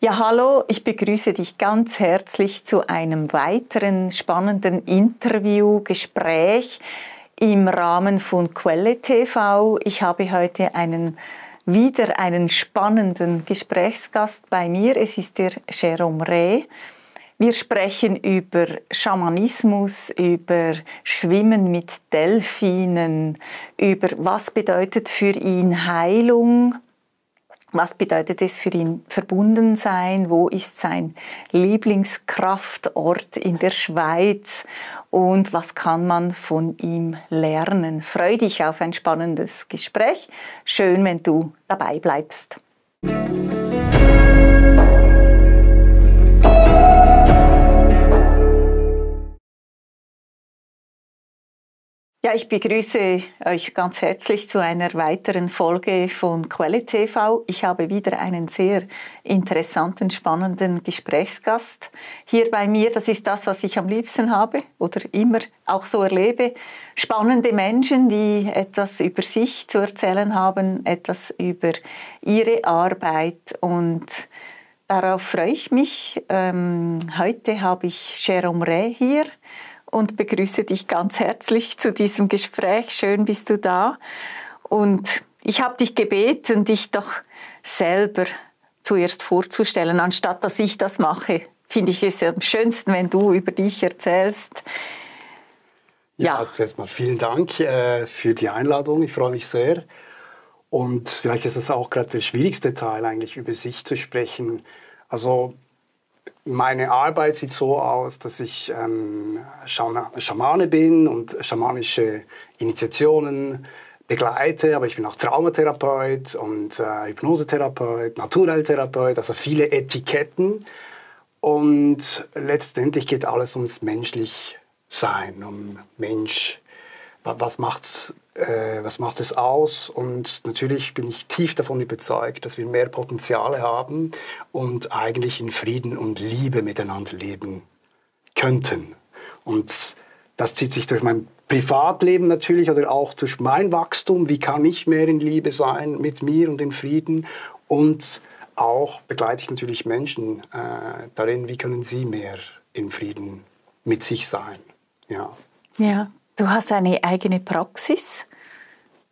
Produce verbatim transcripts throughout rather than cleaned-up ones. Ja, hallo, ich begrüße dich ganz herzlich zu einem weiteren spannenden Interview, Gespräch im Rahmen von Quelle T V. Ich habe heute einen, wieder einen spannenden Gesprächsgast bei mir. Es ist der Jérôme Rey. Wir sprechen über Schamanismus, über Schwimmen mit Delfinen, über was bedeutet für ihn Heilung, was bedeutet es für ihn verbunden sein, wo ist sein Lieblingskraftort in der Schweiz und was kann man von ihm lernen. Freue dich auf ein spannendes Gespräch. Schön, wenn du dabei bleibst. Ja, ich begrüße euch ganz herzlich zu einer weiteren Folge von Quelle T V. Ich habe wieder einen sehr interessanten, spannenden Gesprächsgast hier bei mir. Das ist das, was ich am liebsten habe oder immer auch so erlebe. Spannende Menschen, die etwas über sich zu erzählen haben, etwas über ihre Arbeit, und darauf freue ich mich. Ähm, heute habe ich Jérôme Rey hier und begrüße dich ganz herzlich zu diesem Gespräch. Schön bist du da. Und ich habe dich gebeten, dich doch selber zuerst vorzustellen, anstatt dass ich das mache. Finde ich es am schönsten, wenn du über dich erzählst. Ja, ja. Zuerst mal vielen Dank für die Einladung. Ich freue mich sehr. Und vielleicht ist es auch gerade der schwierigste Teil, eigentlich über sich zu sprechen. Also meine Arbeit sieht so aus, dass ich ähm, Schamane bin und schamanische Initiationen begleite, aber ich bin auch Traumatherapeut und äh, Hypnosetherapeut, Naturheiltherapeut, also viele Etiketten. Und letztendlich geht alles ums menschlich Sein, um Mensch. Was macht, äh, was macht es aus? Und natürlich bin ich tief davon überzeugt, dass wir mehr Potenziale haben und eigentlich in Frieden und Liebe miteinander leben könnten. Und das zieht sich durch mein Privatleben natürlich oder auch durch mein Wachstum. Wie kann ich mehr in Liebe sein mit mir und in Frieden? Und auch begleite ich natürlich Menschen äh, darin, wie können sie mehr in Frieden mit sich sein. Ja. Ja. Du hast eine eigene Praxis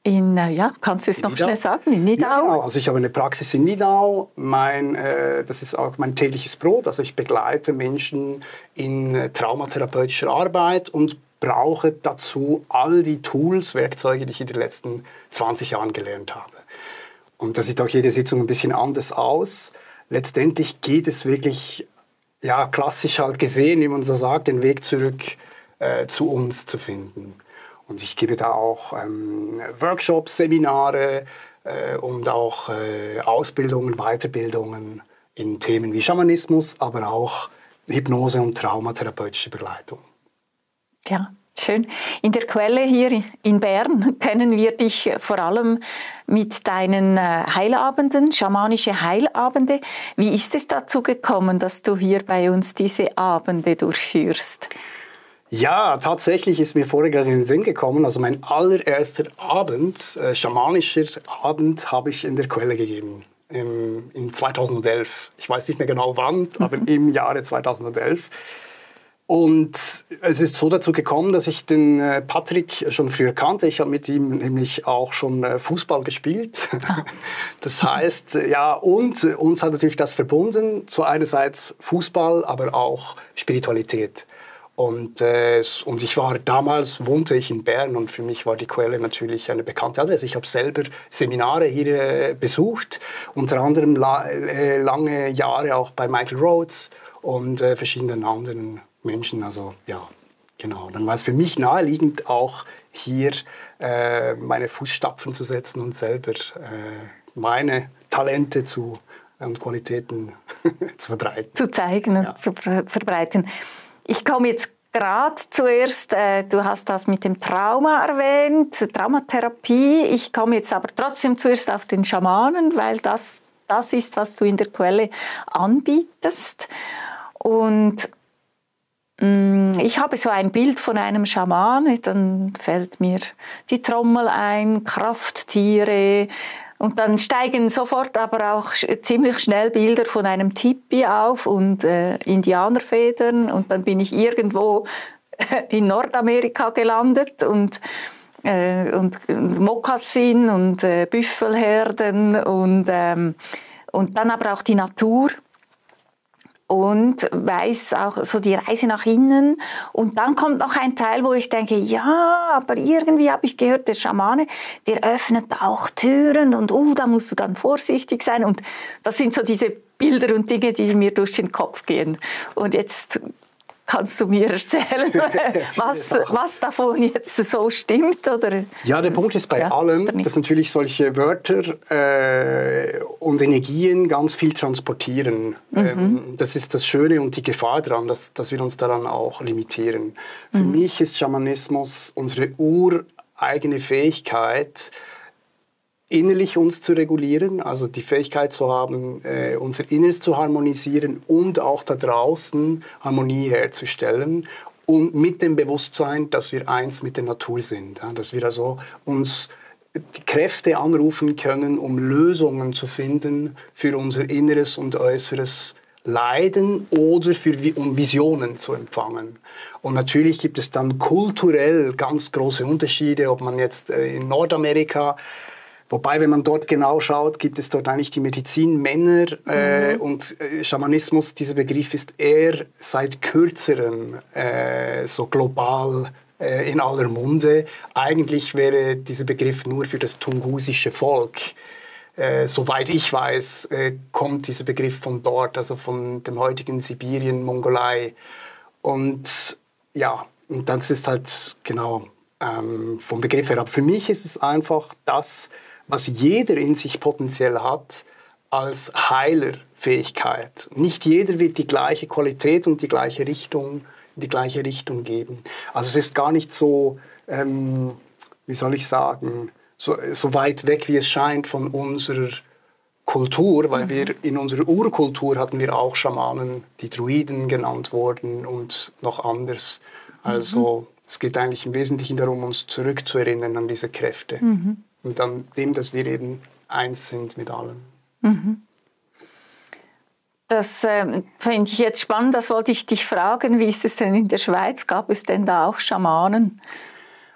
in, ja, kannst du es noch schnell sagen, in Nidau? Ja, genau. Also ich habe eine Praxis in Nidau, mein, äh, das ist auch mein tägliches Brot, also ich begleite Menschen in äh, traumatherapeutischer Arbeit und brauche dazu all die Tools, Werkzeuge, die ich in den letzten zwanzig Jahren gelernt habe. Und das sieht auch jede Sitzung ein bisschen anders aus. Letztendlich geht es wirklich, ja, klassisch halt gesehen, wie man so sagt, den Weg zurück zu uns zu finden. Und ich gebe da auch ähm, Workshops, Seminare äh, und auch äh, Ausbildungen, Weiterbildungen in Themen wie Schamanismus, aber auch Hypnose und traumatherapeutische Begleitung. Ja, schön. In der Quelle hier in Bern kennen wir dich vor allem mit deinen Heilabenden, schamanische Heilabende. Wie ist es dazu gekommen, dass du hier bei uns diese Abende durchführst? Ja, tatsächlich ist mir vorher gerade in den Sinn gekommen, also mein allererster Abend, äh, schamanischer Abend, habe ich in der Quelle gegeben, im, im zweitausendelf. Ich weiß nicht mehr genau wann, aber mhm. im Jahre zweitausendelf. Und es ist so dazu gekommen, dass ich den äh, Patrick schon früher kannte. Ich habe mit ihm nämlich auch schon äh, Fußball gespielt. Das heißt, ja, und uns hat natürlich das verbunden, zu einerseits Fußball, aber auch Spiritualität. Und, äh, und ich war damals, wohnte ich in Bern, und für mich war die Quelle natürlich eine bekannte Adresse. Ich habe selber Seminare hier äh, besucht, unter anderem la äh, lange Jahre auch bei Michael Rhodes und äh, verschiedenen anderen Menschen. Also ja, genau. Dann war es für mich naheliegend, auch hier äh, meine Fußstapfen zu setzen und selber äh, meine Talente zu, äh, und Qualitäten zu verbreiten. Zu zeigen und ja. zu ver verbreiten. Ich komme jetzt gerade zuerst, äh, du hast das mit dem Trauma erwähnt, Traumatherapie. Ich komme jetzt aber trotzdem zuerst auf den Schamanen, weil das, das ist, was du in der Quelle anbietest. Und mh, ich habe so ein Bild von einem Schamane, dann fällt mir die Trommel ein, Krafttiere, Und dann steigen sofort aber auch ziemlich schnell Bilder von einem Tipi auf und äh, Indianerfedern. Und dann bin ich irgendwo in Nordamerika gelandet und, äh, und Mokassin und äh, Büffelherden und, ähm, und dann aber auch die Natur. Und weiß auch so die Reise nach innen. Und dann kommt noch ein Teil, wo ich denke, ja, aber irgendwie habe ich gehört, der Schamane, der öffnet auch Türen und uh, da musst du dann vorsichtig sein. Und das sind so diese Bilder und Dinge, die mir durch den Kopf gehen. Und jetzt kannst du mir erzählen, was, was davon jetzt so stimmt? Oder? Ja, der Punkt ist bei ja, allem, dass natürlich solche Wörter äh, und Energien ganz viel transportieren. Mhm. Ähm, das ist das Schöne und die Gefahr daran, dass, dass wir uns daran auch limitieren. Für mhm. mich ist Schamanismus unsere ureigene Fähigkeit, innerlich uns zu regulieren, also die Fähigkeit zu haben, äh, unser Inneres zu harmonisieren und auch da draußen Harmonie herzustellen und mit dem Bewusstsein, dass wir eins mit der Natur sind, ja, dass wir also uns die Kräfte anrufen können, um Lösungen zu finden für unser inneres und äußeres Leiden oder für, um Visionen zu empfangen. Und natürlich gibt es dann kulturell ganz große Unterschiede, ob man jetzt äh, in Nordamerika. Wobei, wenn man dort genau schaut, gibt es dort eigentlich die Medizinmänner äh, mhm. und äh, Schamanismus, dieser Begriff ist eher seit kürzerem äh, so global äh, in aller Munde. Eigentlich wäre dieser Begriff nur für das tungusische Volk. Äh, soweit ich weiß, äh, kommt dieser Begriff von dort, also von dem heutigen Sibirien, Mongolei. Und ja, und das ist halt genau ähm, vom Begriff her. Aber für mich ist es einfach das, was jeder in sich potenziell hat, als Heilerfähigkeit. Nicht jeder wird die gleiche Qualität und die gleiche Richtung, die gleiche Richtung geben. Also es ist gar nicht so, ähm, wie soll ich sagen, so, so weit weg, wie es scheint von unserer Kultur, weil mhm. wir in unserer Urkultur hatten wir auch Schamanen, die Druiden genannt wurden und noch anders. Also mhm. es geht eigentlich im Wesentlichen darum, uns zurückzuerinnern an diese Kräfte. Mhm. Und dann dem, dass wir eben eins sind mit allem. Mhm. Das äh, finde ich jetzt spannend. Das wollte ich dich fragen. Wie ist es denn in der Schweiz? Gab es denn da auch Schamanen?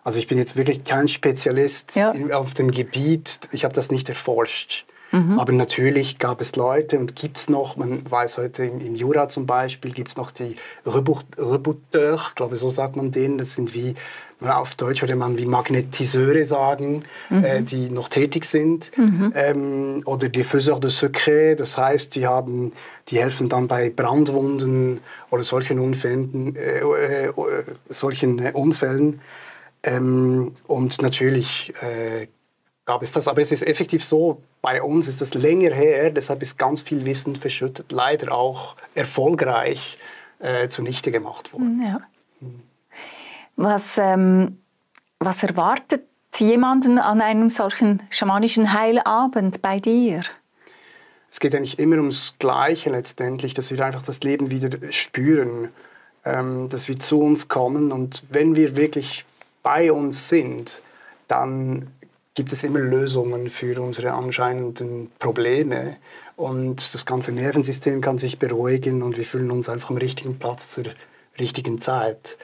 Also ich bin jetzt wirklich kein Spezialist ja. in, auf dem Gebiet. Ich habe das nicht erforscht. Mhm. Aber natürlich gab es Leute und gibt es noch, man weiß heute im, im Jura zum Beispiel, gibt es noch die Rebouteur, ich glaube, so sagt man denen. Das sind wie, auf Deutsch würde man wie Magnetiseure sagen, mhm. äh, die noch tätig sind. Mhm. Ähm, oder die Diffuseurs de Secret, das heißt, die, haben, die helfen dann bei Brandwunden oder solchen Unfällen. Äh, äh, solchen Unfällen. Ähm, und natürlich äh, gab es das. Aber es ist effektiv so, bei uns ist das länger her, deshalb ist ganz viel Wissen verschüttet, leider auch erfolgreich äh, zunichte gemacht worden. Ja. Was, ähm, was erwartet jemanden an einem solchen schamanischen Heilabend bei dir? Es geht eigentlich immer ums Gleiche letztendlich, dass wir einfach das Leben wieder spüren, ähm, dass wir zu uns kommen und wenn wir wirklich bei uns sind, dann gibt es immer Lösungen für unsere anscheinenden Probleme und das ganze Nervensystem kann sich beruhigen und wir fühlen uns einfach am richtigen Platz zur richtigen Zeit.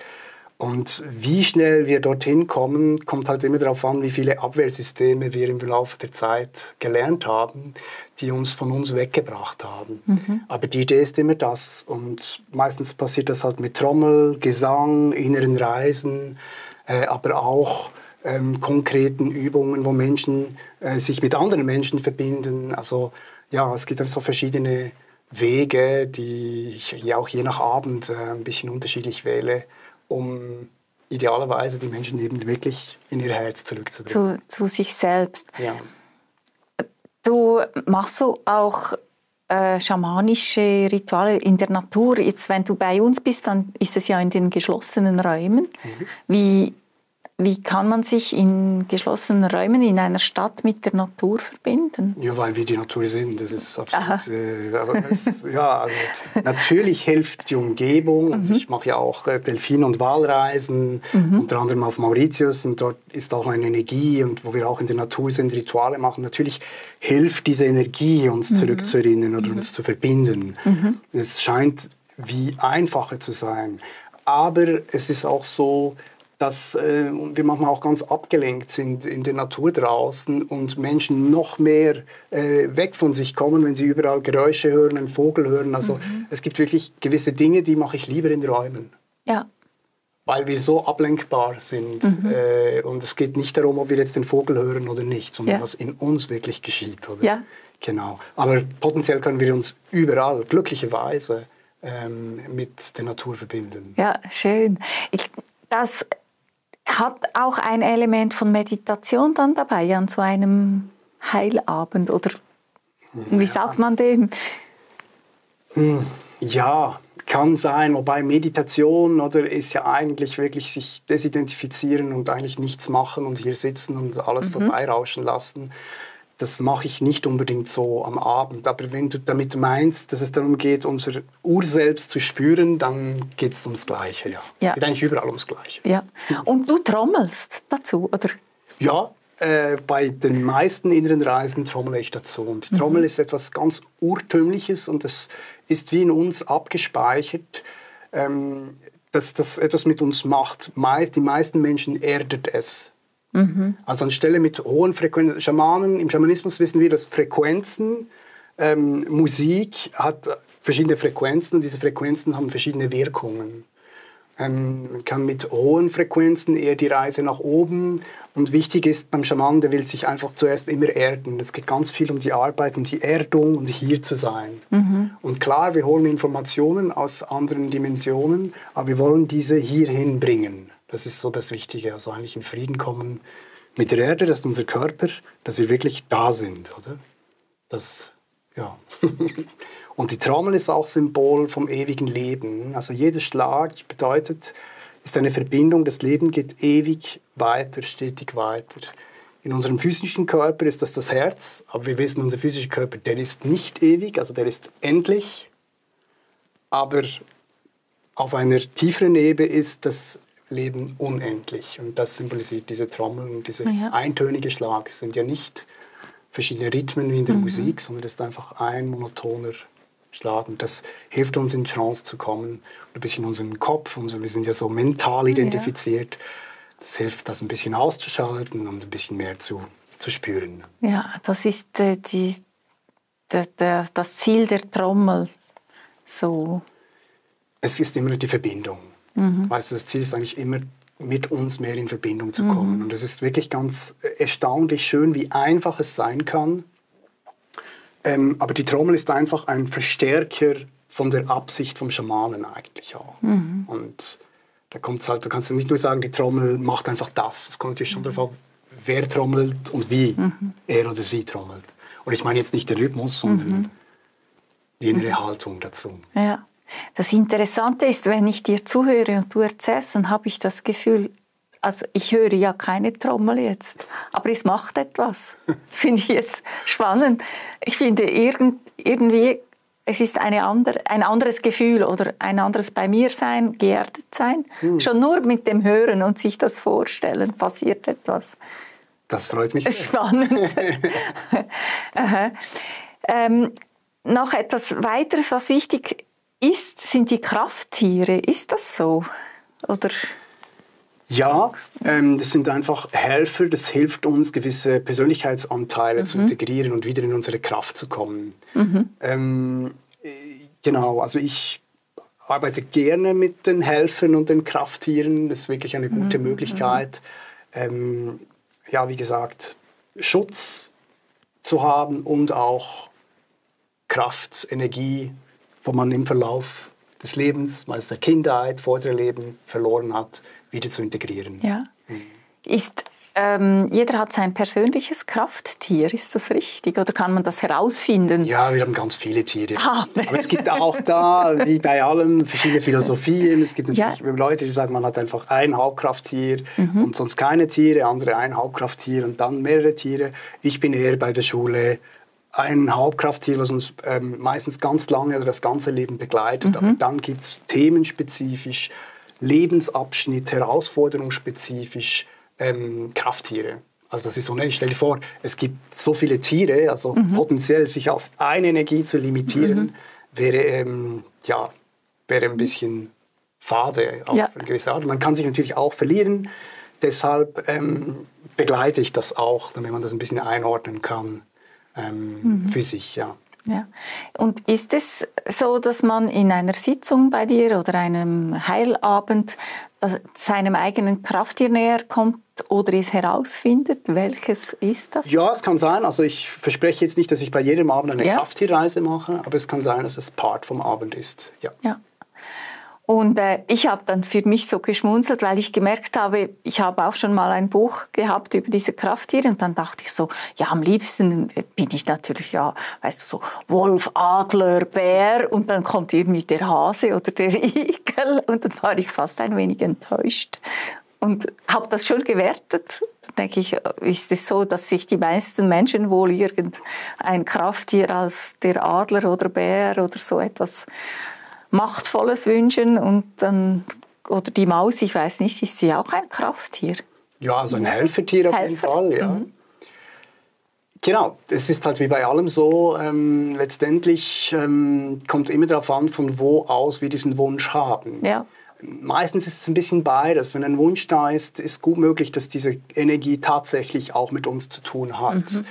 Und wie schnell wir dorthin kommen, kommt halt immer darauf an, wie viele Abwehrsysteme wir im Laufe der Zeit gelernt haben, die uns von uns weggebracht haben. Mhm. Aber die Idee ist immer das. Und meistens passiert das halt mit Trommel, Gesang, inneren Reisen, äh, aber auch ähm, konkreten Übungen, wo Menschen äh, sich mit anderen Menschen verbinden. Also ja, es gibt so verschiedene Wege, die ich ja auch je nach Abend äh, ein bisschen unterschiedlich wähle, um idealerweise die Menschen eben wirklich in ihr Herz zurückzubringen. Zu, zu sich selbst. Ja. Du machst so auch äh, schamanische Rituale in der Natur. Jetzt, wenn du bei uns bist, dann ist es ja in den geschlossenen Räumen. Mhm. Wie, Wie kann man sich in geschlossenen Räumen in einer Stadt mit der Natur verbinden? Ja, weil wir die Natur sind, das ist absolut... Äh, aber das, ja, also natürlich hilft die Umgebung. Mhm. Und ich mache ja auch Delfin- und Walreisen, mhm. unter anderem auf Mauritius. Und dort ist auch eine Energie, und wo wir auch in der Natur sind, Rituale machen. Natürlich hilft diese Energie, uns mhm. zurückzuerinnern oder mhm. uns zu verbinden. Mhm. Es scheint wie einfacher zu sein. Aber es ist auch so, dass äh, wir manchmal auch ganz abgelenkt sind in der Natur draußen und Menschen noch mehr äh, weg von sich kommen, wenn sie überall Geräusche hören, einen Vogel hören. Also mhm. es gibt wirklich gewisse Dinge, die mache ich lieber in Räumen. Ja. Weil wir so ablenkbar sind. Mhm. Äh, und es geht nicht darum, ob wir jetzt den Vogel hören oder nicht, sondern ja. was in uns wirklich geschieht. Oder? Ja. Genau. Aber potenziell können wir uns überall glücklicherweise ähm, mit der Natur verbinden. Ja, schön. Ich, das hat auch ein Element von Meditation dann dabei an so einem Heilabend, oder wie ja. sagt man dem? Ja, kann sein, wobei Meditation oder ist ja eigentlich wirklich sich desidentifizieren und eigentlich nichts machen und hier sitzen und alles mhm. vorbeirauschen lassen. Das mache ich nicht unbedingt so am Abend, aber wenn du damit meinst, dass es darum geht, unser Urselbst zu spüren, dann geht es ums Gleiche, ja. ja. Es geht eigentlich überall ums Gleiche. Ja. Und du trommelst dazu, oder? Ja, äh, bei den meisten inneren Reisen trommle ich dazu. Und die Trommel mhm. ist etwas ganz Urtümliches und das ist wie in uns abgespeichert, ähm, dass das etwas mit uns macht. Meist, die meisten Menschen erdet es. Mhm. Also anstelle mit hohen Frequenzen, Schamanen, im Schamanismus wissen wir, dass Frequenzen, ähm, Musik hat verschiedene Frequenzen und diese Frequenzen haben verschiedene Wirkungen. Ähm, man kann mit hohen Frequenzen eher die Reise nach oben, und wichtig ist beim Schamanen, der will sich einfach zuerst immer erden. Es geht ganz viel um die Arbeit, um die Erdung und hier zu sein. Mhm. Und klar, wir holen Informationen aus anderen Dimensionen, aber wir wollen diese hierhin bringen. Das ist so das Wichtige, also eigentlich in Frieden kommen mit der Erde, das ist unser Körper, dass wir wirklich da sind, oder? Das, ja. Und die Trommel ist auch Symbol vom ewigen Leben. Also jeder Schlag bedeutet, ist eine Verbindung, das Leben geht ewig weiter, stetig weiter. In unserem physischen Körper ist das das Herz, aber wir wissen, unser physischer Körper, der ist nicht ewig, also der ist endlich. Aber auf einer tieferen Ebene ist das Leben unendlich. Und das symbolisiert diese Trommel und dieser ja. eintönige Schlag. Es sind ja nicht verschiedene Rhythmen wie in der mhm. Musik, sondern es ist einfach ein monotoner Schlag. Und das hilft uns, in Trance zu kommen. Und ein bisschen unseren Kopf, unser, wir sind ja so mental identifiziert. Ja. Das hilft, das ein bisschen auszuschalten und ein bisschen mehr zu, zu spüren. Ja, das ist äh, die, der, der, das Ziel der Trommel. So. Es ist immer die Verbindung. Mhm. Weißt du, das Ziel ist eigentlich immer, mit uns mehr in Verbindung zu kommen. Mhm. Und es ist wirklich ganz erstaunlich schön, wie einfach es sein kann. Ähm, aber die Trommel ist einfach ein Verstärker von der Absicht vom Schamanen eigentlich auch. Mhm. Und da kommt es halt, du kannst ja nicht nur sagen, die Trommel macht einfach das. Es kommt natürlich schon darauf an, wer trommelt und wie mhm. er oder sie trommelt. Und ich meine jetzt nicht den Rhythmus, sondern mhm. die innere Haltung dazu. Ja. Das Interessante ist, wenn ich dir zuhöre und du erzählst, dann habe ich das Gefühl, also ich höre ja keine Trommel jetzt, aber es macht etwas. Das finde ich jetzt spannend. Ich finde irgend, irgendwie, es ist eine andere, ein anderes Gefühl oder ein anderes bei mir sein, geerdet sein. Hm. Schon nur mit dem Hören und sich das Vorstellen passiert etwas. Das freut mich sehr. Spannend. ähm, noch etwas weiteres, was wichtig ist. Ist, sind die Krafttiere, ist das so? Oder? Ja, ähm, das sind einfach Helfer, das hilft uns, gewisse Persönlichkeitsanteile mhm. zu integrieren und wieder in unsere Kraft zu kommen. Mhm. Ähm, genau, also ich arbeite gerne mit den Helfern und den Krafttieren, das ist wirklich eine gute mhm. Möglichkeit, ähm, ja, wie gesagt, Schutz zu haben und auch Kraft, Energie, wo man im Verlauf des Lebens, meist der Kindheit, vordere Leben verloren hat, wieder zu integrieren. Ja. Mhm. Ist Ähm, jeder hat sein persönliches Krafttier, ist das richtig? Oder kann man das herausfinden? Ja, wir haben ganz viele Tiere. Ah. Aber es gibt auch da, wie bei allem, verschiedene Philosophien. Es gibt natürlich ja. Leute, die sagen, man hat einfach ein Hauptkrafttier mhm. und sonst keine Tiere, andere ein Hauptkrafttier und dann mehrere Tiere. Ich bin eher bei der Schule ein Hauptkrafttier, was uns ähm, meistens ganz lange oder das ganze Leben begleitet. Mhm. Aber dann gibt es themenspezifisch, Lebensabschnitt, herausforderungsspezifisch, Ähm, Krafttiere. Also das ist unendlich. Stell dir vor, es gibt so viele Tiere, also mhm. potenziell sich auf eine Energie zu limitieren, mhm. wäre, ähm, ja, wäre ein bisschen fade auf ja. eine gewisse Art. Man kann sich natürlich auch verlieren, deshalb ähm, begleite ich das auch, damit man das ein bisschen einordnen kann ähm, mhm. für sich, ja. Ja. Und ist es so, dass man in einer Sitzung bei dir oder einem Heilabend seinem eigenen Krafttier näher kommt oder es herausfindet? Welches ist das? Ja, es kann sein. Also ich verspreche jetzt nicht, dass ich bei jedem Abend eine ja. Krafttierreise mache, aber es kann sein, dass es Part vom Abend ist. Ja. ja. Und äh, ich habe dann für mich so geschmunzelt, weil ich gemerkt habe, ich habe auch schon mal ein Buch gehabt über diese Krafttiere und dann dachte ich so, ja, am liebsten bin ich natürlich, ja, weißt du, so Wolf, Adler, Bär und dann kommt irgendwie der Hase oder der Igel und dann war ich fast ein wenig enttäuscht und habe das schon gewertet. Dann denke ich, ist es so, dass sich die meisten Menschen wohl irgendein Krafttier als der Adler oder Bär oder so etwas Machtvolles wünschen und dann, oder die Maus, ich weiß nicht, ist sie auch ein Krafttier? Ja, also ein Helfertier auf Helfer. jeden Fall, ja. Mhm. Genau, es ist halt wie bei allem so, ähm, letztendlich ähm, kommt immer darauf an, von wo aus wir diesen Wunsch haben. Ja. Meistens ist es ein bisschen beides. Wenn ein Wunsch da ist, ist gut möglich, dass diese Energie tatsächlich auch mit uns zu tun hat. Mhm.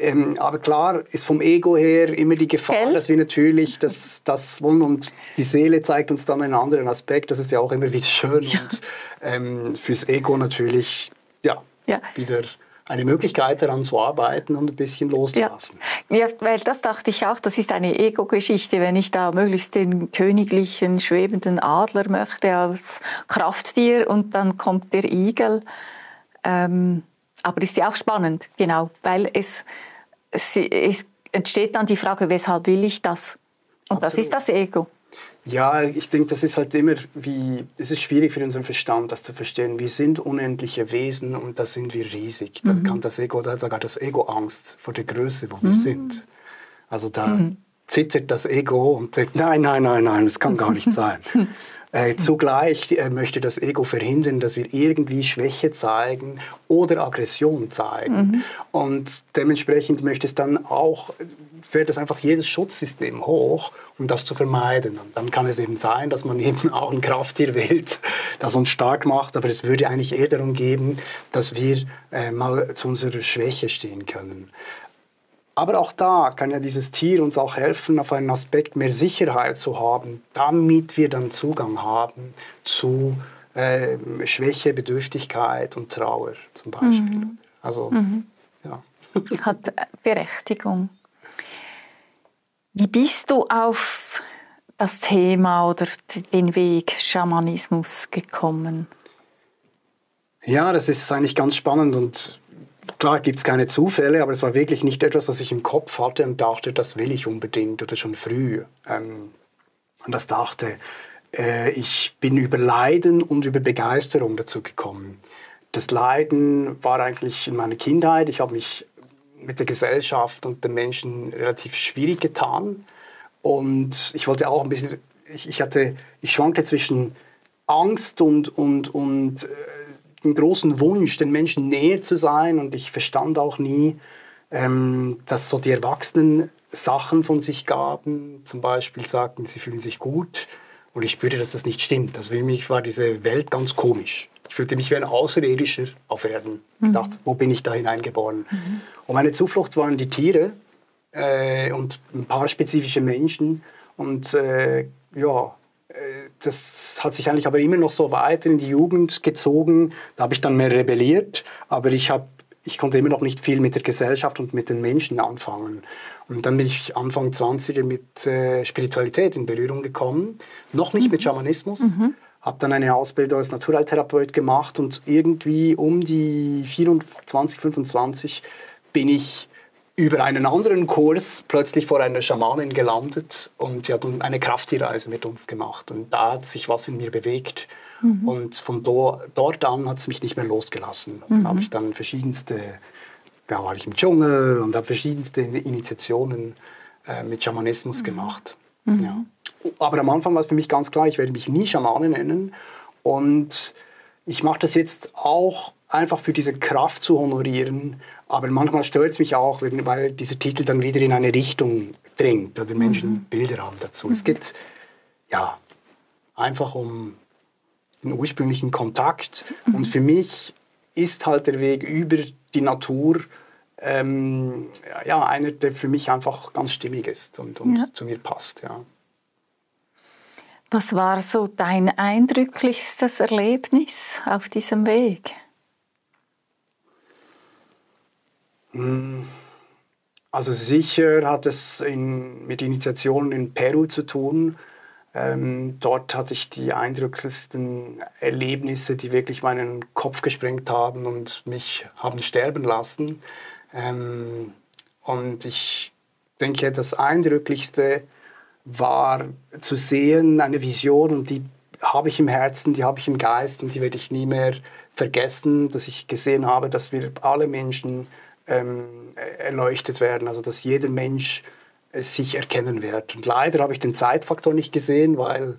Ähm, aber klar ist vom Ego her immer die Gefahr, Hell? dass wir natürlich das, das wollen und die Seele zeigt uns dann einen anderen Aspekt. Das ist ja auch immer wieder schön ja. und ähm, fürs Ego natürlich ja, ja. wieder eine Möglichkeit daran zu arbeiten und ein bisschen loszulassen. Ja. ja, weil das dachte ich auch, das ist eine Ego-Geschichte, wenn ich da möglichst den königlichen, schwebenden Adler möchte als Krafttier und dann kommt der Igel. Ähm, aber ist ja auch spannend, genau, weil es... Sie, es entsteht dann die Frage, weshalb will ich das? Und Absolut. das ist das Ego. Ja, ich denke, das ist halt immer wie, es ist schwierig für unseren Verstand, das zu verstehen. Wir sind unendliche Wesen und da sind wir riesig. Mhm. Da kann das Ego, da hat sogar das Ego Angst vor der Größe, wo mhm. wir sind. Also da mhm. zittert das Ego und denkt, nein, nein, nein, nein, das kann gar nicht sein. Äh, zugleich äh, möchte das Ego verhindern, dass wir irgendwie Schwäche zeigen oder Aggression zeigen. Mhm. Und dementsprechend möchte es dann auch, fährt es einfach jedes Schutzsystem hoch, um das zu vermeiden. Und dann kann es eben sein, dass man eben auch ein Krafttier wählt, das uns stark macht. Aber es würde eigentlich eher darum gehen, dass wir äh, mal zu unserer Schwäche stehen können. Aber auch da kann ja dieses Tier uns auch helfen, auf einen Aspekt mehr Sicherheit zu haben, damit wir dann Zugang haben zu äh, Schwäche, Bedürftigkeit und Trauer zum Beispiel. Mhm. Also, mhm. ja. Hat Berechtigung. Wie bist du auf das Thema oder den Weg Schamanismus gekommen? Ja, das ist eigentlich ganz spannend und klar gibt es keine Zufälle, aber es war wirklich nicht etwas, was ich im Kopf hatte und dachte, das will ich unbedingt oder schon früh. Ähm, und das dachte, äh, ich bin über Leiden und über Begeisterung dazu gekommen. Das Leiden war eigentlich in meiner Kindheit. Ich habe mich mit der Gesellschaft und den Menschen relativ schwierig getan. Und ich wollte auch ein bisschen, ich, ich, hatte, ich schwankte zwischen Angst und, und, und äh, einen großen Wunsch, den Menschen näher zu sein, und ich verstand auch nie, ähm, dass so die Erwachsenen Sachen von sich gaben, zum Beispiel sagten, sie fühlen sich gut, und ich spürte, dass das nicht stimmt. Also für mich war diese Welt ganz komisch. Ich fühlte mich wie ein Außerirdischer auf Erden. Mhm. Ich dachte, wo bin ich da hineingeboren? Mhm. Und meine Zuflucht waren die Tiere äh, und ein paar spezifische Menschen und äh, ja, das hat sich eigentlich aber immer noch so weiter in die Jugend gezogen. Da habe ich dann mehr rebelliert, aber ich, hab, ich konnte immer noch nicht viel mit der Gesellschaft und mit den Menschen anfangen. Und dann bin ich Anfang zwanziger mit äh, Spiritualität in Berührung gekommen. Noch nicht mhm. mit Schamanismus, mhm. habe dann eine Ausbildung als Naturheiltherapeut gemacht und irgendwie um die vierundzwanzig, fünfundzwanzig bin ich über einen anderen Kurs plötzlich vor einer Schamanin gelandet und die hat eine Krafttierreise mit uns gemacht. Und da hat sich was in mir bewegt. Mhm. Und von do, dort an hat es mich nicht mehr losgelassen. Mhm. Da habe ich dann verschiedenste, da war ich im Dschungel und habe verschiedenste Initiationen äh, mit Schamanismus mhm. gemacht. Mhm. Ja. Aber am Anfang war es für mich ganz klar, ich werde mich nie Schamane nennen. Und ich mache das jetzt auch einfach für diese Kraft zu honorieren. Aber manchmal stört es mich auch, weil dieser Titel dann wieder in eine Richtung drängt. Also Menschen mhm. Bilder haben dazu. Mhm. Es geht ja einfach um den ursprünglichen Kontakt. Mhm. Und für mich ist halt der Weg über die Natur ähm, ja, einer, der für mich einfach ganz stimmig ist und, und ja. zu mir passt. Ja. Was war so dein eindrücklichstes Erlebnis auf diesem Weg? Also sicher hat es in, mit Initiationen in Peru zu tun. Ähm, dort hatte ich die eindrücklichsten Erlebnisse, die wirklich meinen Kopf gesprengt haben und mich haben sterben lassen. Ähm, und ich denke, das eindrücklichste war zu sehen, eine Vision, und die habe ich im Herzen, die habe ich im Geist und die werde ich nie mehr vergessen, dass ich gesehen habe, dass wir alle Menschen ähm, erleuchtet werden, also dass jeder Mensch äh, sich erkennen wird. Und leider habe ich den Zeitfaktor nicht gesehen, weil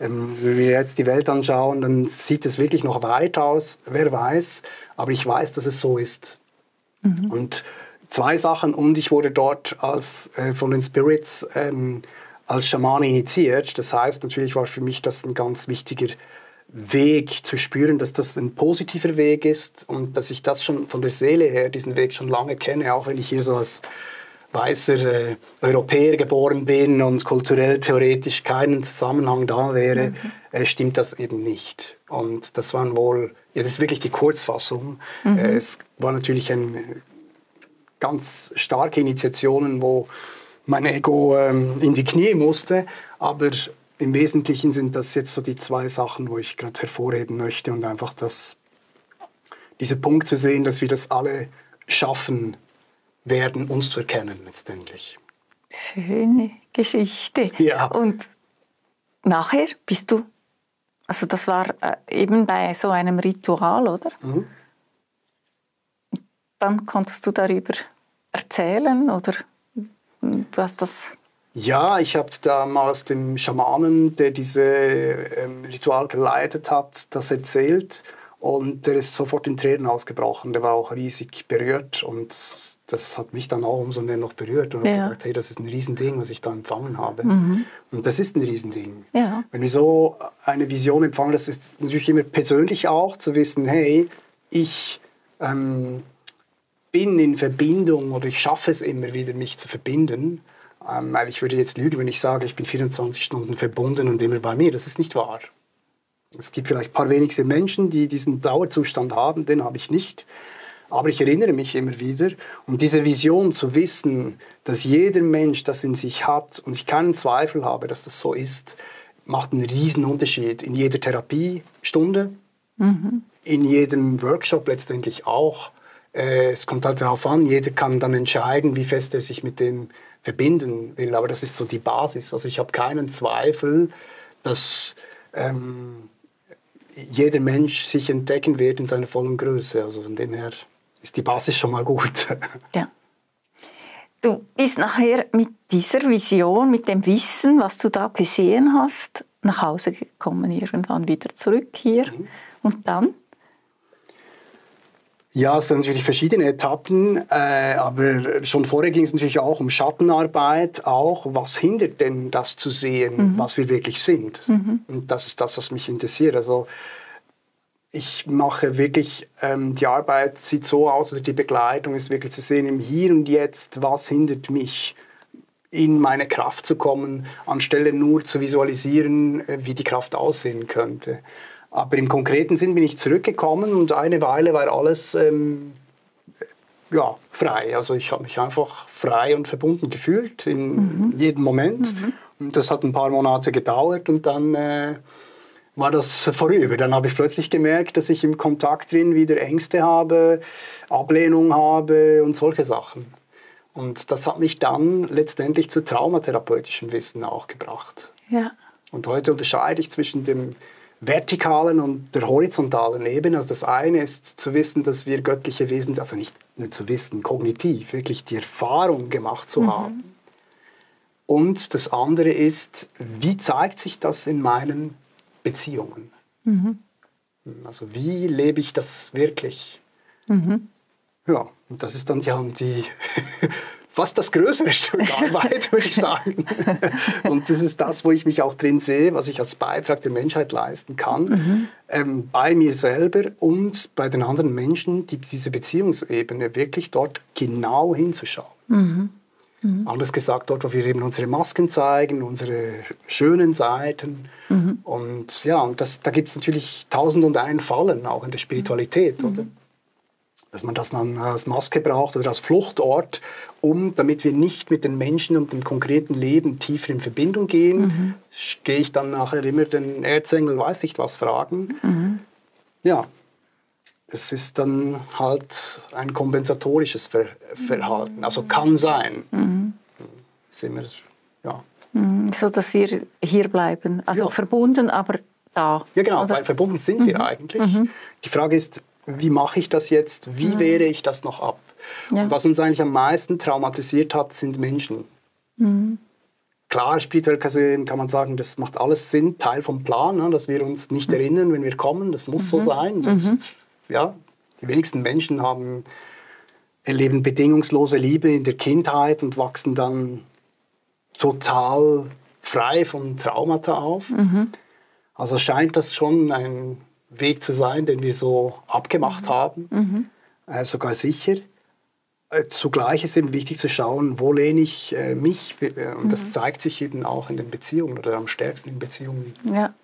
ähm, wenn wir jetzt die Welt anschauen, dann sieht es wirklich noch weit aus, wer weiß, aber ich weiß, dass es so ist. Mhm. Und zwei Sachen, und ich wurde dort als, äh, von den Spirits ähm, als Schamane initiiert. Das heißt, natürlich war für mich das ein ganz wichtiger Weg zu spüren, dass das ein positiver Weg ist und dass ich das schon von der Seele her, diesen Weg schon lange kenne, auch wenn ich hier so als weißer äh, Europäer geboren bin und kulturell theoretisch keinen Zusammenhang da wäre, mhm. äh, stimmt das eben nicht. Und das waren wohl, ja, das ist wirklich die Kurzfassung. Mhm. Äh, es war natürlich ein, ganz starke Initiationen, wo mein Ego ähm, in die Knie musste, aber im Wesentlichen sind das jetzt so die zwei Sachen, wo ich gerade hervorheben möchte, und einfach das, dieser Punkt zu sehen, dass wir das alle schaffen werden, uns zu erkennen letztendlich. Schöne Geschichte. Ja. Und nachher bist du, also das war eben bei so einem Ritual, oder? Mhm. Dann konntest du darüber erzählen, oder? Du hast das... Ja, ich habe damals dem Schamanen, der dieses ähm, Ritual geleitet hat, das erzählt, und der ist sofort in Tränen ausgebrochen. Der war auch riesig berührt und das hat mich dann auch umso mehr noch berührt. Und ja. ich habe gedacht, hey, das ist ein Riesending, was ich da empfangen habe. Mhm. Und das ist ein Riesending. Ja. Wenn wir so eine Vision empfangen, das ist natürlich immer persönlich auch, zu wissen, hey, ich... Ähm, bin in Verbindung, oder ich schaffe es immer wieder, mich zu verbinden, ähm, weil ich würde jetzt lügen, wenn ich sage, ich bin vierundzwanzig Stunden verbunden und immer bei mir. Das ist nicht wahr. Es gibt vielleicht ein paar wenige Menschen, die diesen Dauerzustand haben, den habe ich nicht. Aber ich erinnere mich immer wieder, um diese Vision zu wissen, dass jeder Mensch das in sich hat und ich keinen Zweifel habe, dass das so ist, macht einen riesen Unterschied in jeder Therapiestunde, mhm. in jedem Workshop letztendlich auch. Es kommt halt darauf an, jeder kann dann entscheiden, wie fest er sich mit dem verbinden will. Aber das ist so die Basis. Also ich habe keinen Zweifel, dass ähm, jeder Mensch sich entdecken wird in seiner vollen Größe. Also von dem her ist die Basis schon mal gut. Ja. Du bist nachher mit dieser Vision, mit dem Wissen, was du da gesehen hast, nach Hause gekommen, irgendwann wieder zurück hier. Mhm. Und dann? Ja, es sind natürlich verschiedene Etappen, äh, aber schon vorher ging es natürlich auch um Schattenarbeit, auch was hindert denn das zu sehen, mhm. was wir wirklich sind. Mhm. Und das ist das, was mich interessiert. Also ich mache wirklich, ähm, die Arbeit sieht so aus, oder die Begleitung ist wirklich zu sehen, im Hier und Jetzt, was hindert mich, in meine Kraft zu kommen, anstelle nur zu visualisieren, wie die Kraft aussehen könnte. Aber im konkreten Sinn bin ich zurückgekommen und eine Weile war alles ähm, ja, frei. Also ich habe mich einfach frei und verbunden gefühlt in mhm. jedem Moment. Mhm. Und das hat ein paar Monate gedauert und dann äh, war das vorüber. Dann habe ich plötzlich gemerkt, dass ich im Kontakt drin wieder Ängste habe, Ablehnung habe und solche Sachen. Und das hat mich dann letztendlich zu traumatherapeutischem Wissen auch gebracht. Ja. Und heute unterscheide ich zwischen dem vertikalen und der horizontalen Ebene. Also das eine ist zu wissen, dass wir göttliche Wesen, also nicht nur zu wissen, kognitiv, wirklich die Erfahrung gemacht zu mhm. haben. Und das andere ist, wie zeigt sich das in meinen Beziehungen? Mhm. Also wie lebe ich das wirklich? Mhm. Ja, und das ist dann ja die, fast das größere Stück Arbeit, würde ich sagen. Und das ist das, wo ich mich auch drin sehe, was ich als Beitrag der Menschheit leisten kann, mhm. ähm, bei mir selber und bei den anderen Menschen, die, diese Beziehungsebene wirklich dort genau hinzuschauen. Mhm. Mhm. Anders gesagt, dort, wo wir eben unsere Masken zeigen, unsere schönen Seiten. Mhm. Und ja, und das, da gibt es natürlich tausend und einen Fallen, auch in der Spiritualität, mhm. oder? Dass man das dann als Maske braucht oder als Fluchtort, um, damit wir nicht mit den Menschen und dem konkreten Leben tiefer in Verbindung gehen, mhm. gehe ich dann nachher immer den Erzengel, weiß nicht was, fragen. Mhm. Ja, es ist dann halt ein kompensatorisches Ver Verhalten. Also kann sein. Mhm. Ist immer, ja. Mhm. So, dass wir hier bleiben. Also ja. verbunden, aber da. Ja, genau, oder? Weil verbunden sind mhm. wir eigentlich. Mhm. Die Frage ist, wie mache ich das jetzt? Wie mhm. wehre ich das noch ab? Ja. Und was uns eigentlich am meisten traumatisiert hat, sind Menschen. Mhm. Klar, spirituell gesehen kann man sagen, das macht alles Sinn, Teil vom Plan, dass wir uns nicht mhm. erinnern, wenn wir kommen. Das muss mhm. so sein, sonst, mhm. ja, die wenigsten Menschen haben, erleben bedingungslose Liebe in der Kindheit und wachsen dann total frei von Traumata auf. Mhm. Also scheint das schon ein Weg zu sein, den wir so abgemacht mhm. haben, mhm. Äh, sogar sicher. Äh, zugleich ist eben wichtig zu schauen, wo lehne ich äh, mich, äh, und mhm. das zeigt sich eben auch in den Beziehungen oder am stärksten in Beziehungen. Ja.